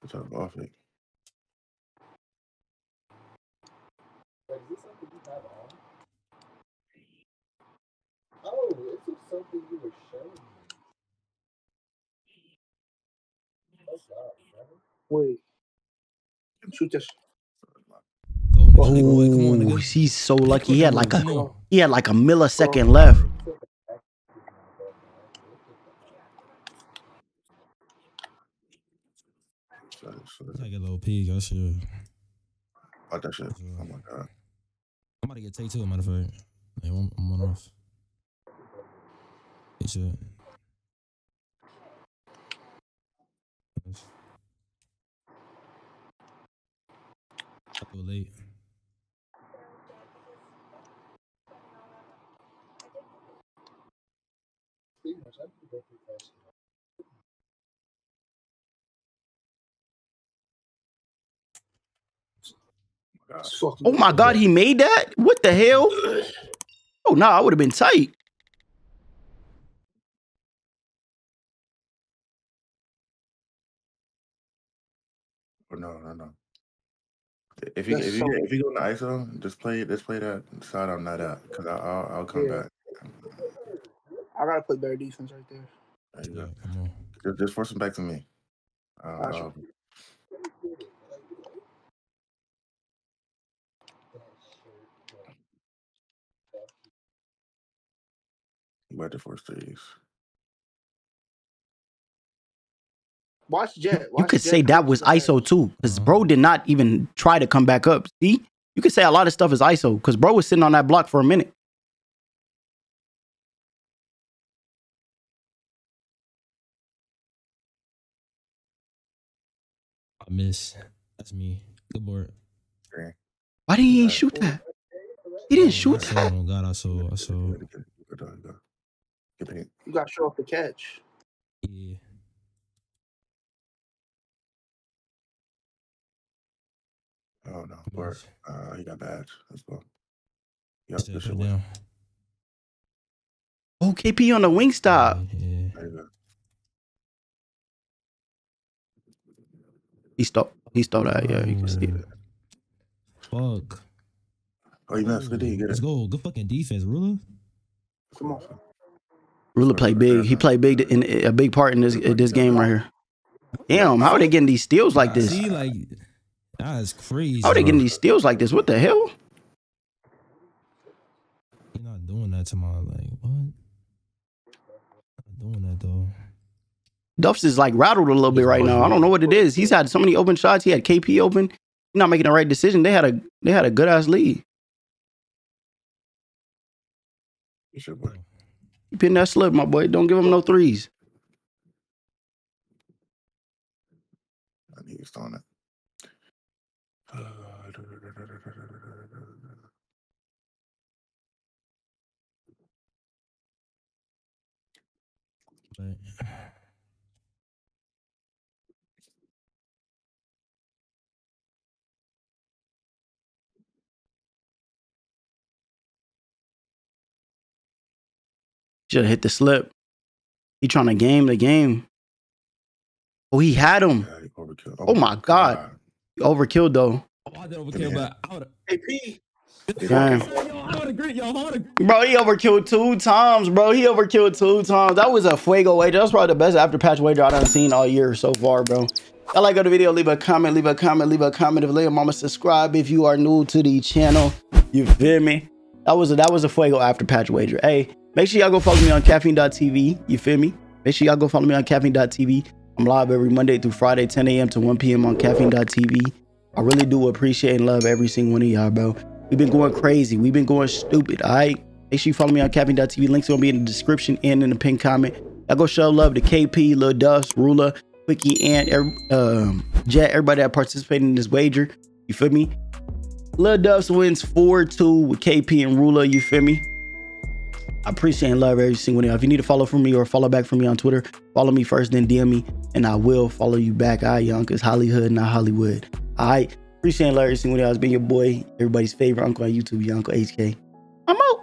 Good job off it. Oh, this is something you were showing me. Wait. Shoot this. Oh, he's so lucky. He had like a he had like a millisecond left. Take a little peek. I should. Fuck that shit. Oh my god. I'm about to get take two. Matter of fact, I'm one off. It's a. Too late. Oh my god, he made that? What the hell? Oh no, nah, I would have been tight. Oh, no, no, no. If you if you, so if you go to I S O, just play just play that side I'm not out because I'll I'll come yeah. back. I gotta play better defense right there. There you go. Yeah, just, just force them back to me. Uh, you had to force these. Watch Jet. Watch you could Jet. say that was I S O too, because bro did not even try to come back up. See, you could say a lot of stuff is I S O because bro was sitting on that block for a minute. I miss. That's me. Good board. Why didn't he shoot that? He didn't shoot that. Oh God, I saw. I saw. You got to show off the catch. Yeah. Oh no, Bart. Uh, he got bad. Let's go. Yep, this should work. Oh, K P on the wing stop. Yeah. He stopped. He stopped that. Yeah, you can see it. Fuck. Oh, you missed. Good D. Get it. Let's go. Good fucking defense, Ruler. Come on. Ruler play big. He played big in a big part in this in this game right here. Damn, how are they getting these steals like this? See, like. That is crazy. How are they getting these steals like this? What the hell? You're not doing that to my, like, what? Not doing that, though. Dufs is, like, rattled a little bit right now. I don't know what it is. He's had so many open shots. He had K P open. He's not making the right decision. They had a they had a good-ass lead. Keep hitting that slip, my boy. Don't give him no threes. I think he's on it. Uh, da, da, da, da, da, da, da, da. Right. Should have hit the slip. He trying to game the game. Oh, he had him. Yeah, he overkill. Oh, oh my God. God. Overkill though. Oh, I did overkill, yeah. But I would have. Bro, he overkilled two times, bro. He overkilled two times. That was a fuego wager. That's probably the best after patch wager I've seen all year so far, bro. I like the video. Leave a comment. Leave a comment. Leave a comment. If later, mama, subscribe if you are new to the channel. You feel me? That was a, that was a fuego after patch wager. Hey, make sure y'all go follow me on caffeine dot T V. You feel me? Make sure y'all go follow me on caffeine dot T V. I'm live every Monday through Friday, ten A M to one P M on caffeine dot T V. I really do appreciate and love every single one of y'all, bro. We've been going crazy. We've been going stupid, all right? Make sure you follow me on caffeine dot T V. Links are going to be in the description and in the pinned comment. I go show love to K P, LilDufs, Ruler, Quickie, Ant, every, um, Jet, everybody that participated in this wager. You feel me? LilDufs wins four two with K P and Ruler. You feel me? I appreciate and love every single day. If you need to follow from me or follow back from me on Twitter, follow me first, then D M me, and I will follow you back. All right, young, because Hollyhood, not Hollywood. All right, appreciate and love every single day. It's been your boy, everybody's favorite uncle on YouTube, your Uncle H K. I'm out.